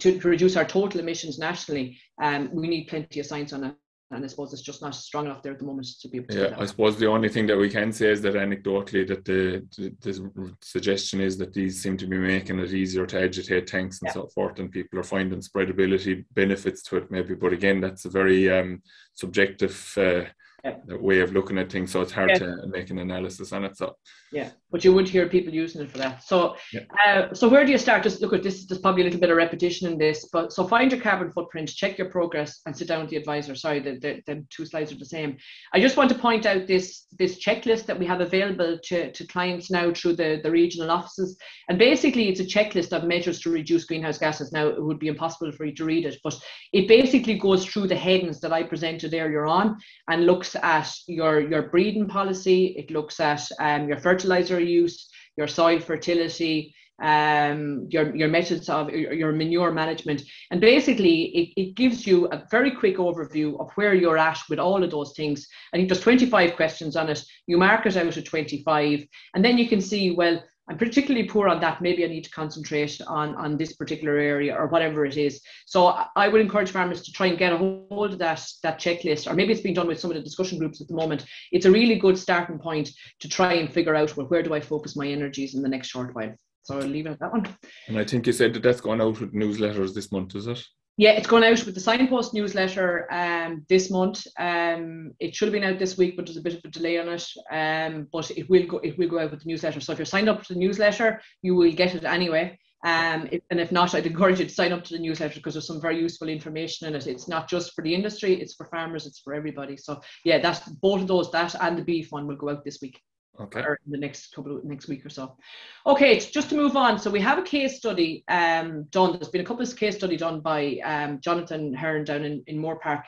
to, to reduce our total emissions nationally. Um, we need plenty of science on it. And I suppose it's just not strong enough there at the moment to be able to. Yeah, do that. I suppose the only thing that we can say is that anecdotally that the, the, the suggestion is that these seem to be making it easier to agitate tanks and yeah. so forth, and people are finding spreadability benefits to it maybe. But again, that's a very um, subjective uh, yeah. way of looking at things, so it's hard yeah. to make an analysis on it. So yeah, but you would hear people using it for that. So yeah. uh, so where do you start? Just look at this. There's probably a little bit of repetition in this, but so find your carbon footprint, check your progress, and sit down with the advisor. Sorry, the, the, the two slides are the same. I just want to point out this this checklist that we have available to, to clients now through the, the regional offices, and basically it's a checklist of measures to reduce greenhouse gases. Now it would be impossible for you to read it, but it basically goes through the headings that I presented earlier on and looks at your your breeding policy. It looks at um, your fertilizer use, your soil fertility, um, your, your methods of your manure management. And basically, it, it gives you a very quick overview of where you're at with all of those things. I think there's twenty-five questions on it. You mark it out of twenty-five, and then you can see, well, I'm particularly poor on that. Maybe I need to concentrate on, on this particular area or whatever it is. So I would encourage farmers to try and get a hold of that, that checklist, or maybe it's been done with some of the discussion groups at the moment. It's a really good starting point to try and figure out, well, where do I focus my energies in the next short while? So I'll leave it at that one. And I think you said that that's gone out with newsletters this month, is it? Yeah, it's gone out with the Signpost newsletter um, this month. Um, it should have been out this week, but there's a bit of a delay on it. Um, but it will go. It will go out with the newsletter. So if you're signed up to the newsletter, you will get it anyway. Um, if, and if not, I'd encourage you to sign up to the newsletter, because there's some very useful information in it. It's not just for the industry; it's for farmers. It's for everybody. So yeah, that's both of those. That and the beef one will go out this week. Okay. Or in the next couple of next week or so. Okay, just to move on. So we have a case study um, done. There's been a couple of case study done by um, Jonathan Heron down in, in Moorpark,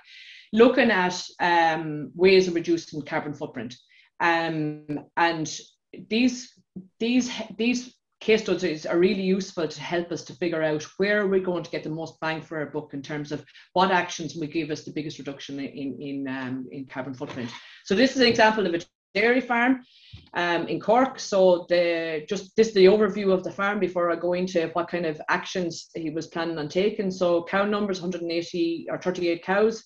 looking at um, ways of reducing carbon footprint. Um, and these these these case studies are really useful to help us to figure out where we're going to get the most bang for our buck in terms of what actions will give us the biggest reduction in in um, in carbon footprint. So this is an example of a dairy farm um, in Cork. So the just this is the overview of the farm before I go into what kind of actions he was planning on taking. So cow numbers one hundred eighty or thirty-eight cows,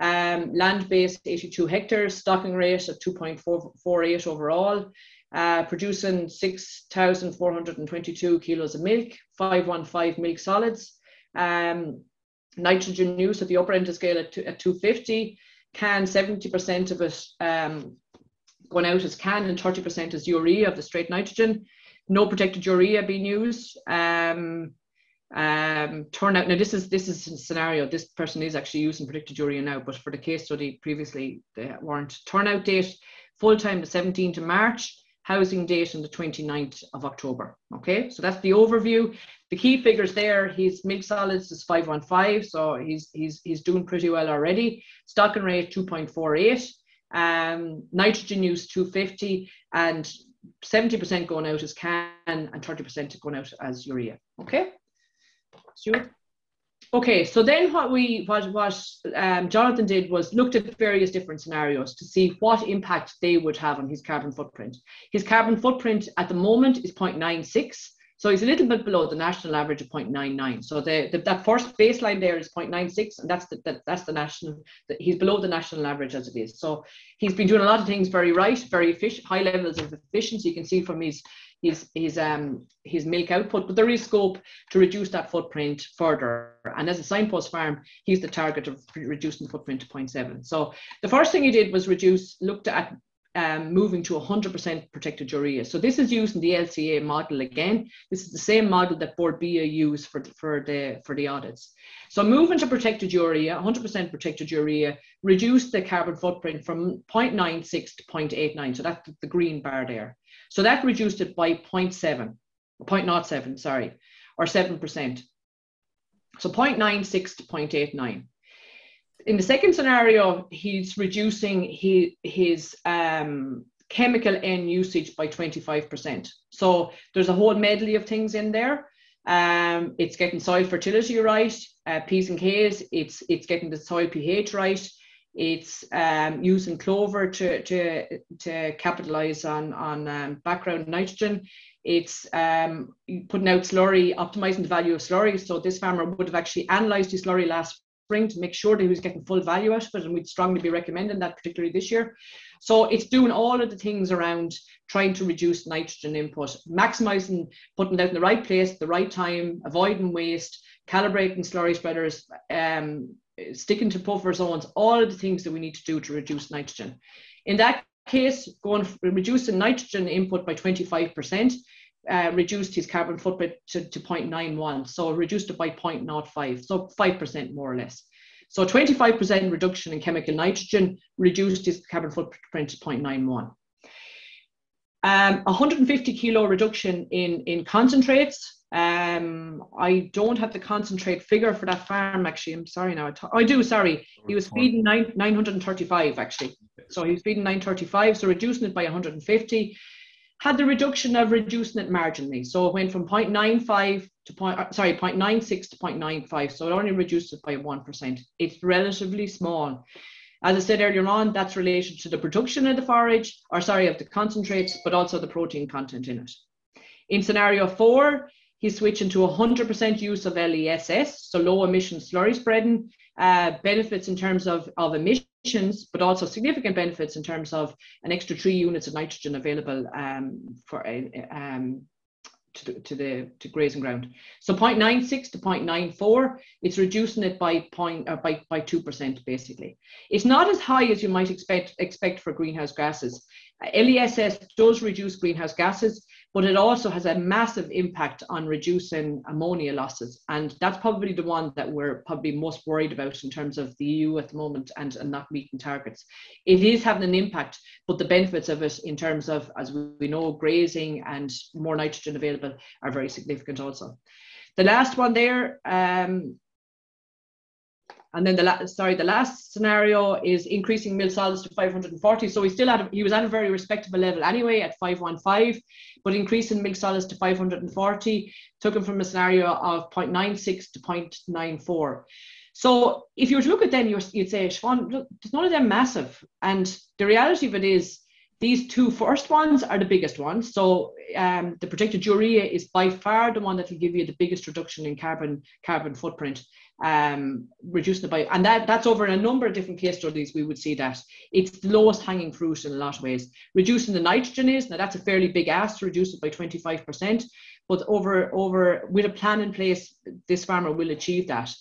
um, land base eighty-two hectares, stocking rate of two point four four eight overall, uh, producing six thousand four hundred twenty-two kilos of milk, five hundred fifteen milk solids, um, nitrogen use at the upper end of the scale at, at two hundred fifty, canned seventy percent of it um, going out as can, and thirty percent is urea of the straight nitrogen. No protected urea being used. Um, um, turnout. Now this is this is a scenario. This person is actually using protected urea now, but for the case study previously they weren't. Turnout date full time the seventeenth of March. Housing date on the twenty-ninth of October. Okay, so that's the overview. The key figures there. His milk solids is five one five, so he's he's he's doing pretty well already. Stocking rate two point four eight. Um, nitrogen use two hundred fifty, and seventy percent going out as can and thirty percent going out as urea. Okay, Stuart? Okay, so then what we what, what um, Jonathan did was looked at various different scenarios to see what impact they would have on his carbon footprint. His carbon footprint at the moment is zero point nine six, so he's a little bit below the national average of zero point nine nine. So the, the that first baseline there is zero point nine six, and that's the that, that's the national. The, he's below the national average as it is. So he's been doing a lot of things very right, very efficient, high levels of efficiency. You can see from his his his um his milk output, but there is scope to reduce that footprint further. And as a Signpost farm, he's the target of reducing the footprint to zero point seven. So the first thing he did was reduce, looked at. Um, moving to one hundred percent protected urea. So this is using the L C A model again. This is the same model that Bord Bia used for, for, the, for the audits. So moving to protected urea, one hundred percent protected urea, reduced the carbon footprint from zero point nine six to zero point eight nine. So that's the green bar there. So that reduced it by zero point seven, zero point zero seven, sorry, or seven percent. So zero point nine six to zero point eight nine. In the second scenario, he's reducing his, his um, chemical end usage by twenty-five percent. So there's a whole medley of things in there. Um, it's getting soil fertility right, uh, P's and K's, it's, it's getting the soil pH right, it's um, using clover to, to, to capitalize on, on um, background nitrogen. It's um, putting out slurry, optimizing the value of slurry. So this farmer would have actually analyzed his slurry last to make sure that he was getting full value out of it, and we'd strongly be recommending that, particularly this year. So it's doing all of the things around trying to reduce nitrogen input, maximizing, putting it out in the right place at the right time, avoiding waste, calibrating slurry spreaders, um, sticking to buffer zones, all of the things that we need to do to reduce nitrogen. In that case, going reducing nitrogen input by twenty-five percent, Uh, reduced his carbon footprint to, to zero point nine one, so reduced it by zero point zero five, so five percent more or less. So twenty-five percent reduction in chemical nitrogen reduced his carbon footprint to zero point nine one. Um, one hundred fifty kilo reduction in, in concentrates. Um, I don't have the concentrate figure for that farm actually, I'm sorry now, I, oh, I do, sorry, he was feeding nine, nine hundred thirty-five actually, so he was feeding nine thirty-five, so reducing it by one hundred fifty. had the reduction of reducing it marginally. So it went from zero point nine five to point, sorry, zero point nine six to zero point nine five. So it only reduced it by one percent. It's relatively small. As I said earlier on, that's related to the production of the forage, or sorry, of the concentrates, but also the protein content in it. In scenario four, he's switching to one hundred percent use of LESS, so low emission slurry spreading, uh, benefits in terms of, of emissions, but also significant benefits in terms of an extra three units of nitrogen available um, for um, to, the, to, the, to grazing ground. So zero point nine six to zero point nine four, it's reducing it by point, uh, by, by two percent basically. It's not as high as you might expect, expect for greenhouse gases. LESS does reduce greenhouse gases, but it also has a massive impact on reducing ammonia losses. And that's probably the one that we're probably most worried about in terms of the E U at the moment and, and not meeting targets. It is having an impact, but the benefits of it in terms of, as we know, grazing and more nitrogen available are very significant also. The last one there, um, And then the last, sorry, the last scenario is increasing mill solids to five hundred forty. So he still had, a, he was at a very respectable level anyway at five one five, but increasing mill solids to five hundred forty took him from a scenario of zero point nine six to zero point nine four. So if you were to look at them, you're, you'd say, Siobhán, look, there's none of them massive. And the reality of it is these two first ones are the biggest ones. So um, the protected urea is by far the one that will give you the biggest reduction in carbon carbon footprint. Um, reducing the bio, and that, that's over in a number of different case studies. We would see that it's the lowest hanging fruit in a lot of ways. Reducing the nitrogen is, now that's a fairly big ask to reduce it by twenty-five percent, but over, over with a plan in place, this farmer will achieve that.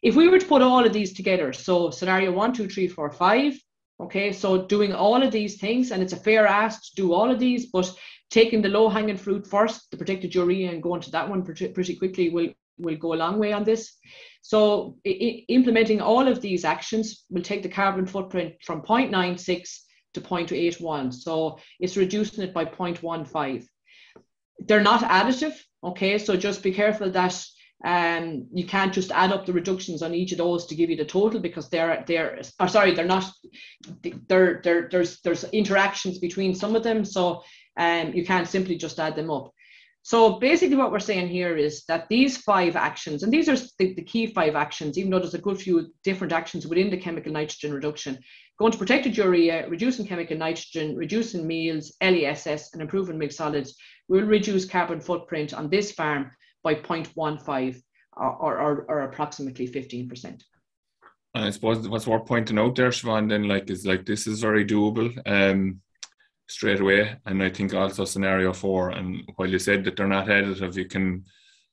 If we were to put all of these together, so scenario one, two, three, four, five, okay, so doing all of these things, and it's a fair ask to do all of these, but taking the low hanging fruit first, the protected urea, and going to that one pretty, pretty quickly will will go a long way on this. So implementing all of these actions will take the carbon footprint from zero point nine six to zero point eight one. So it's reducing it by zero point one five. They're not additive, okay? So just be careful that um, you can't just add up the reductions on each of those to give you the total, because they're, they're or sorry, they're not, they're, they're, there's, there's interactions between some of them. So um, you can't simply just add them up. So basically what we're saying here is that these five actions, and these are the, the key five actions, even though there's a good few different actions within the chemical nitrogen reduction, going to protected urea, reducing chemical nitrogen, reducing meals, LESS, and improving milk solids, will reduce carbon footprint on this farm by zero point one five or, or, or approximately fifteen percent. I suppose what's worth pointing out there, Siobhán, then like, is like this is very doable. Um, straight away, and I think also scenario four, and while you said that they're not additive, you can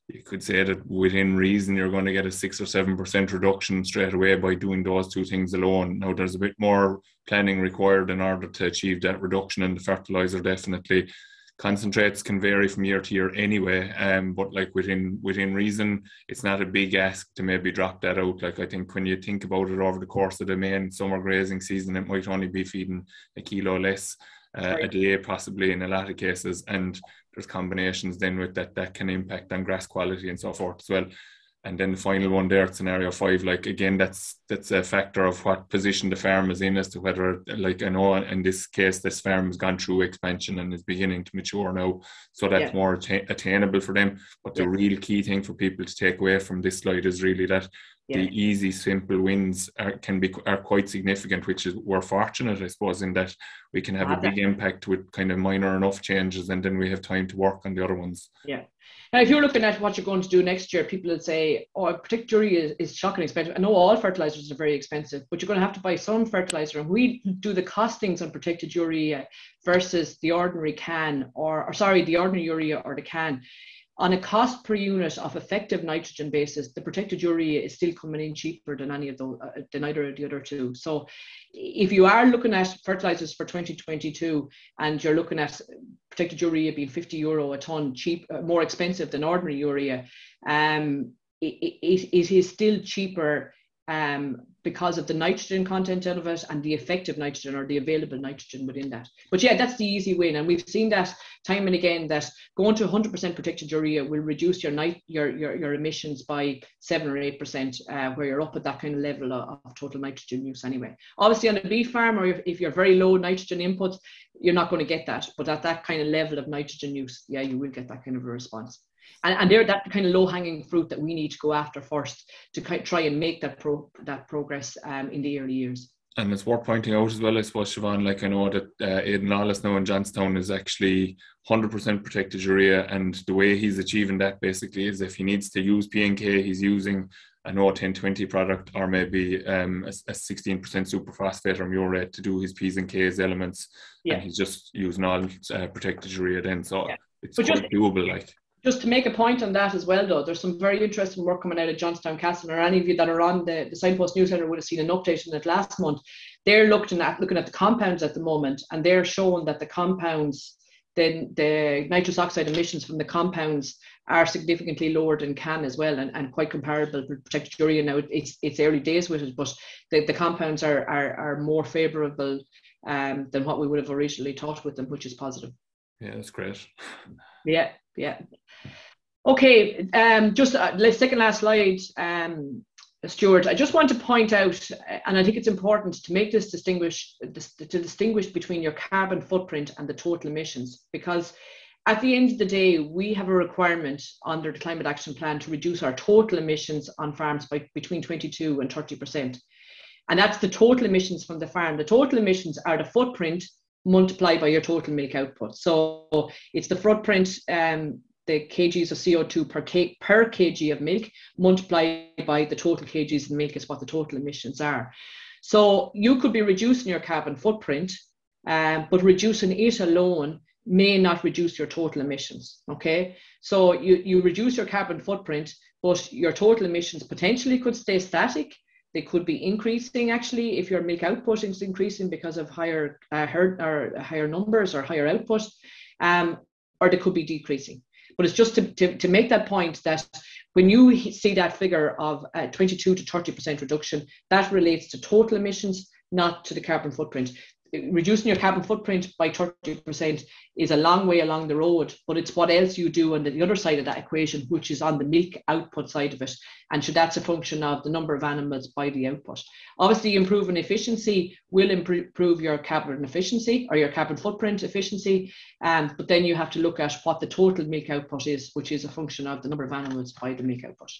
you could say that within reason you're going to get a six or seven percent reduction straight away by doing those two things alone. Now there's a bit more planning required in order to achieve that reduction in the fertilizer, definitely. Concentrates can vary from year to year anyway, um but like within within reason it's not a big ask to maybe drop that out. Like I think when you think about it over the course of the main summer grazing season, it might only be feeding a kilo less Uh, a day possibly in a lot of cases, and there's combinations then with that that can impact on grass quality and so forth as well. And then the final one there, scenario five, like again that's that's a factor of what position the farm is in as to whether, like I know in this case this farm has gone through expansion and is beginning to mature now, so that's yeah. more attainable for them, but the yeah. real key thing for people to take away from this slide is really that yeah. the easy simple wins are, can be are quite significant, which is we're fortunate I suppose in that we can have ah, a big impact with kind of minor enough changes, and then we have time to work on the other ones. Yeah. Now, if you're looking at what you're going to do next year, people will say, oh, particularly is, is shocking expensive. I know all fertilizers are very expensive, but you're going to have to buy some fertilizer. And we do the costings on protected urea versus the ordinary can, or, or sorry, the ordinary urea or the can. On a cost per unit of effective nitrogen basis, the protected urea is still coming in cheaper than any of those, uh, than either of the other two. So if you are looking at fertilizers for twenty twenty-two and you're looking at protected urea being fifty euro a ton cheap, uh, more expensive than ordinary urea, um, it, it, it is still cheaper um, because of the nitrogen content of it and the effective nitrogen or the available nitrogen within that. But yeah, that's the easy win. And we've seen that time and again, that going to one hundred percent protected urea will reduce your, your, your, your emissions by seven or eight percent, uh, where you're up at that kind of level of, of total nitrogen use anyway. Obviously on a beef farm, or if, if you're very low nitrogen inputs, you're not going to get that. But at that kind of level of nitrogen use, yeah, you will get that kind of a response. And, and they're that kind of low-hanging fruit that we need to go after first to try and make that pro that progress um, in the early years. And it's worth pointing out as well, I suppose, Siobhán, like I know that uh, Aidan Lawless now in Johnstown is actually one hundred percent protected urea, and the way he's achieving that basically is if he needs to use P N K, he's using an O ten twenty product or maybe um, a sixteen percent superphosphate or murate to do his P's and K's elements, yeah. And he's just using all uh, protected urea then, so yeah. It's but quite just, doable. Like. Just to make a point on that as well though, there's some very interesting work coming out of Johnstown Castle, or any of you that are on the, the Signpost newsletter would have seen an update on it last month. They're looking at, looking at the compounds at the moment, and they're showing that the compounds, then the nitrous oxide emissions from the compounds are significantly lower than C A N as well, and, and quite comparable to protected urea. Now, it's, it's early days with it, but the, the compounds are, are, are more favourable um, than what we would have originally thought with them, which is positive. Yeah, that's great. Yeah, yeah. Okay, um, just uh, second last slide, um, Stuart. I just want to point out, and I think it's important to make this distinguish, to distinguish between your carbon footprint and the total emissions, because at the end of the day, we have a requirement under the Climate Action Plan to reduce our total emissions on farms by between twenty-two and thirty percent. And that's the total emissions from the farm. The total emissions are the footprint multiplied by your total milk output. So it's the footprint, um, the kgs of C O two per, K, per kg of milk multiplied by the total kgs of milk is what the total emissions are. So you could be reducing your carbon footprint, um, but reducing it alone may not reduce your total emissions, okay? So you, you reduce your carbon footprint, but your total emissions potentially could stay static. They could be increasing actually if your milk output is increasing because of higher uh, herd or higher numbers or higher output, um, or they could be decreasing. But it's just to, to, to make that point that when you see that figure of uh, twenty-two to thirty percent reduction, that relates to total emissions, not to the carbon footprint. Reducing your carbon footprint by thirty percent is a long way along the road, but it's what else you do on the other side of that equation, which is on the milk output side of it. And so that's a function of the number of animals by the output. Obviously, improving efficiency will improve your carbon efficiency or your carbon footprint efficiency. Um, but then you have to look at what the total milk output is, which is a function of the number of animals by the milk output.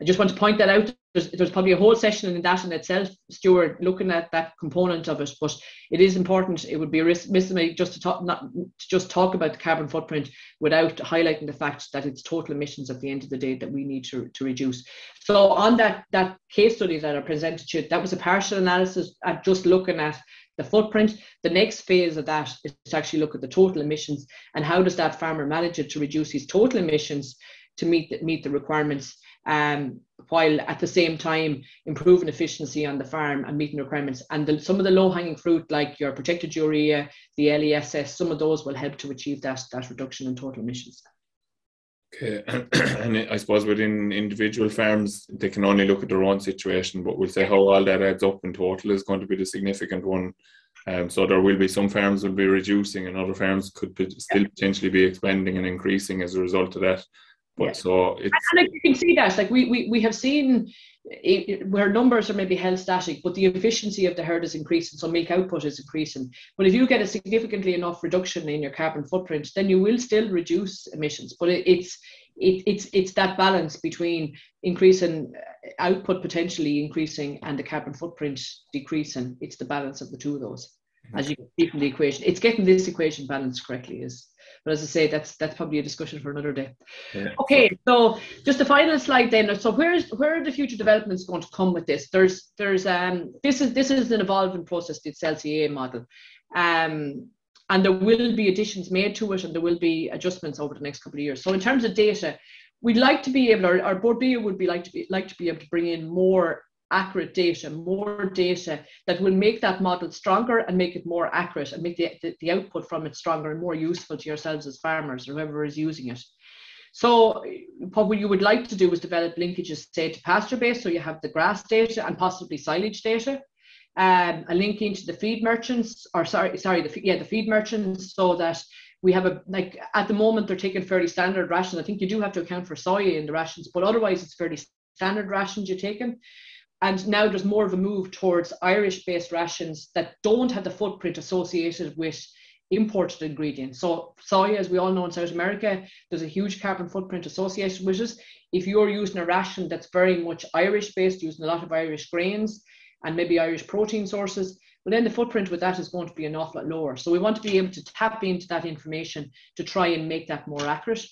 I just want to point that out. There's, there's probably a whole session in that in itself, Stuart, looking at that component of it, but it is important. It would be a risk misleading just to talk, not to just talk about the carbon footprint without highlighting the fact that it's total emissions at the end of the day that we need to, to reduce. So on that, that case study that I presented to you, that was a partial analysis at just looking at the footprint. The next phase of that is to actually look at the total emissions and how does that farmer manage it to reduce his total emissions to meet the, meet the requirements, um, while at the same time improving efficiency on the farm and meeting requirements. And the, some of the low-hanging fruit, like your protected urea, the L E S S, some of those will help to achieve that, that reduction in total emissions. Okay, and I suppose within individual farms, they can only look at their own situation, but we'll say how all that adds up in total is going to be the significant one. Um, so there will be some farms will be reducing and other farms could still potentially be expanding and increasing as a result of that. But yeah. So it's, and, and you can see that, like we, we, we have seen it, where numbers are maybe held static, but the efficiency of the herd is increasing, so milk output is increasing. But if you get a significantly enough reduction in your carbon footprint, then you will still reduce emissions. But it, it's, it, it's, it's that balance between increasing output potentially increasing and the carbon footprint decreasing. It's the balance of the two of those. As you can see from the equation, it's getting this equation balanced correctly. Is, but as I say, that's that's probably a discussion for another day. Yeah. Okay, so just the final slide then. So where is where are the future developments going to come with this? There's there's um this is this is an evolving process. It's L C A model, um, and there will be additions made to it, and there will be adjustments over the next couple of years. So in terms of data, we'd like to be able, or our Bord Bia would be like to be like to be able to bring in more accurate data, more data that will make that model stronger and make it more accurate and make the, the, the output from it stronger and more useful to yourselves as farmers or whoever is using it. So what you would like to do is develop linkages, say, to pasture base, so you have the grass data and possibly silage data, um, a link into the feed merchants, or sorry, sorry, the, yeah, the feed merchants, so that we have a, like at the moment they're taking fairly standard rations. I think you do have to account for soy in the rations, but otherwise it's fairly standard rations you're taking. And now there's more of a move towards Irish-based rations that don't have the footprint associated with imported ingredients. So soy, as we all know in South America, there's a huge carbon footprint associated with it. If you're using a ration that's very much Irish based, using a lot of Irish grains and maybe Irish protein sources, well, then the footprint with that is going to be an awful lot lower. So we want to be able to tap into that information to try and make that more accurate.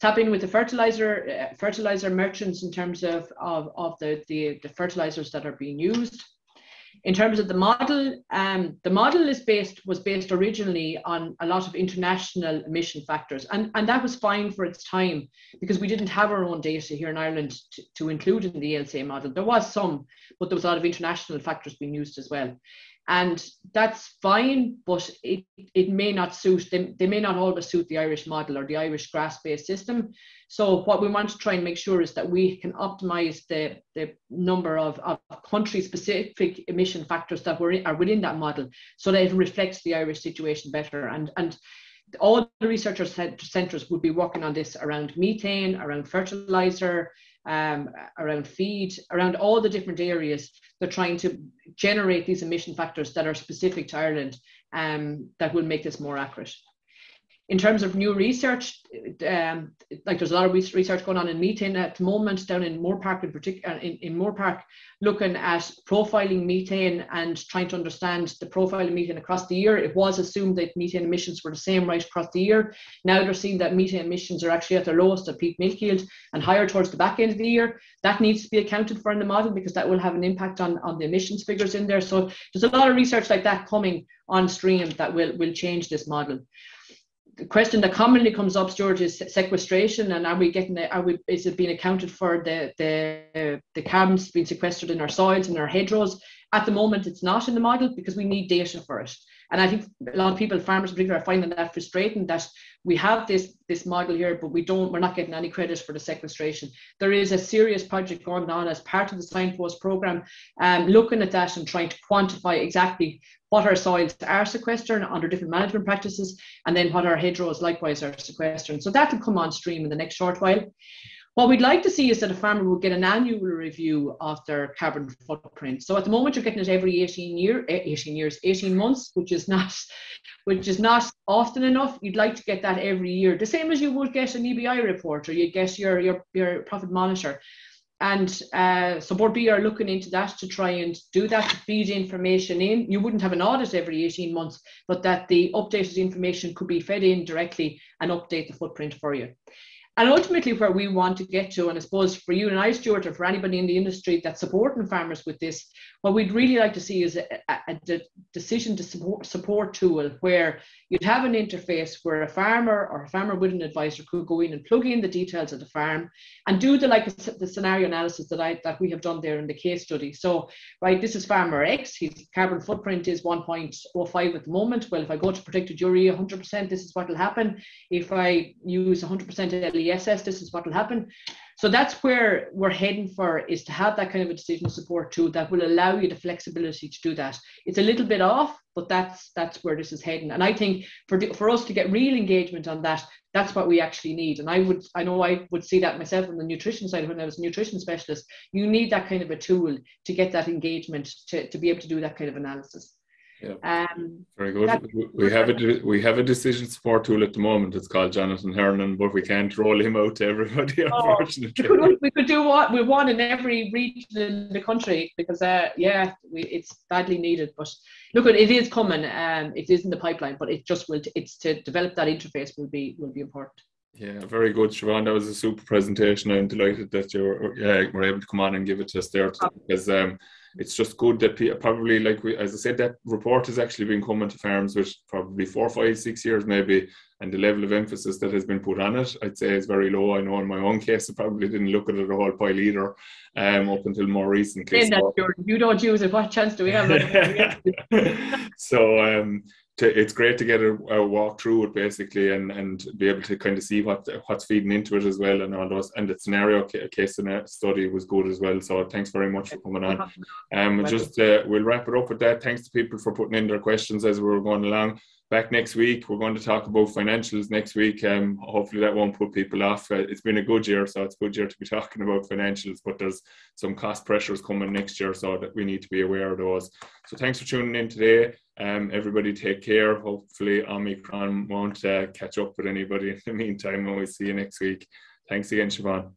Tap in with the fertilizer, uh, fertilizer merchants in terms of, of, of the, the, the fertilizers that are being used. In terms of the model, um, the model is based, was based originally on a lot of international emission factors. And, and that was fine for its time because we didn't have our own data here in Ireland to, to include in the L C A model. There was some, but there was a lot of international factors being used as well. And that's fine, but it, it may not suit, they, they may not always suit the Irish model or the Irish grass-based system. So what we want to try and make sure is that we can optimize the, the number of, of country-specific emission factors that were in, are within that model so that it reflects the Irish situation better. And, and all the researcher centres would be working on this around methane, around fertiliser, Um, around feed, around all the different areas. They're trying to generate these emission factors that are specific to Ireland um, that will make this more accurate. In terms of new research, um, like there's a lot of research going on in methane at the moment down in Moorpark in particular, in, in Moorpark, looking at profiling methane and trying to understand the profile of methane across the year. It was assumed that methane emissions were the same right across the year. Now they're seeing that methane emissions are actually at their lowest at peak milk yield and higher towards the back end of the year. That needs to be accounted for in the model because that will have an impact on, on the emissions figures in there. So there's a lot of research like that coming on stream that will, will change this model. The question that commonly comes up, George, is sequestration, and are we getting? Are we? Is it being accounted for the the the carbon's being sequestered in our soils and our hedgerows? At the moment, it's not in the model because we need data for it. And I think a lot of people, farmers in particular, are finding that frustrating that we have this this model here, but we don't. We're not getting any credit for the sequestration. There is a serious project going on as part of the Signpost Programme, um, looking at that and trying to quantify exactly what our soils are sequestering under different management practices, and then what our hedgerows likewise are sequestering. So that will come on stream in the next short while. What we'd like to see is that a farmer would get an annual review of their carbon footprint. So at the moment, you're getting it every eighteen year, eighteen years, eighteen months, which is not, which is not often enough. You'd like to get that every year, the same as you would get an E B I report or you get your your your profit monitor. And uh, so Bord Bia are looking into that to try and do that, to feed information in. You wouldn't have an audit every eighteen months, but that the updated information could be fed in directly and update the footprint for you. And ultimately where we want to get to, and I suppose for you and I, Stuart, or for anybody in the industry that's supporting farmers with this, what we'd really like to see is a, a, a decision to support, support tool where you'd have an interface where a farmer or a farmer with an advisor could go in and plug in the details of the farm and do the like the scenario analysis that, I, that we have done there in the case study. So, right, this is farmer X, his carbon footprint is one point oh five at the moment. Well, if I go to protected urea one hundred percent, this is what will happen. If I use one hundred percent L E S, this is what will happen. So that's where we're heading for, is to have that kind of a decision support tool that will allow you the flexibility to do that. It's a little bit off, but that's that's where this is heading. And I think for for us to get real engagement on that, that's what we actually need. And I would I know I would see that myself on the nutrition side when I was a nutrition specialist. You need that kind of a tool to get that engagement to, to be able to do that kind of analysis. Yeah. Um, Very good. We have a we have a decision support tool at the moment. It's called Jonathan Heron, but we can't roll him out to everybody, unfortunately. Oh, we could do what we want in every region in the country because, uh, yeah, we, it's badly needed. But look, it is coming. Um, it is in the pipeline, but it just will. It's to develop that interface will be will be important. Yeah, very good, Siobhán. That was a super presentation. I'm delighted that you were, yeah, were able to come on and give it to us there because um, it's just good that people, probably, like we, as I said, that report has actually been coming to farms with probably four, five, six years maybe, and the level of emphasis that has been put on it, I'd say, is very low. I know in my own case, I probably didn't look at it a whole pile either um, up until more recently. So, you don't use it. What chance do we have? so, um, To, it's great to get a, a walk through it basically and, and be able to kind of see what what's feeding into it as well and all those, and the scenario case study was good as well, so thanks very much for coming on. Um, just uh, we'll wrap it up with that. Thanks to people for putting in their questions as we were going along. back next week. We're going to talk about financials next week. Um, hopefully that won't put people off. Uh, it's been a good year, so it's a good year to be talking about financials, but there's some cost pressures coming next year, so that we need to be aware of those. So thanks for tuning in today. Um, everybody take care. Hopefully Omicron won't uh, catch up with anybody in the meantime, and we'll see you next week. Thanks again, Siobhán.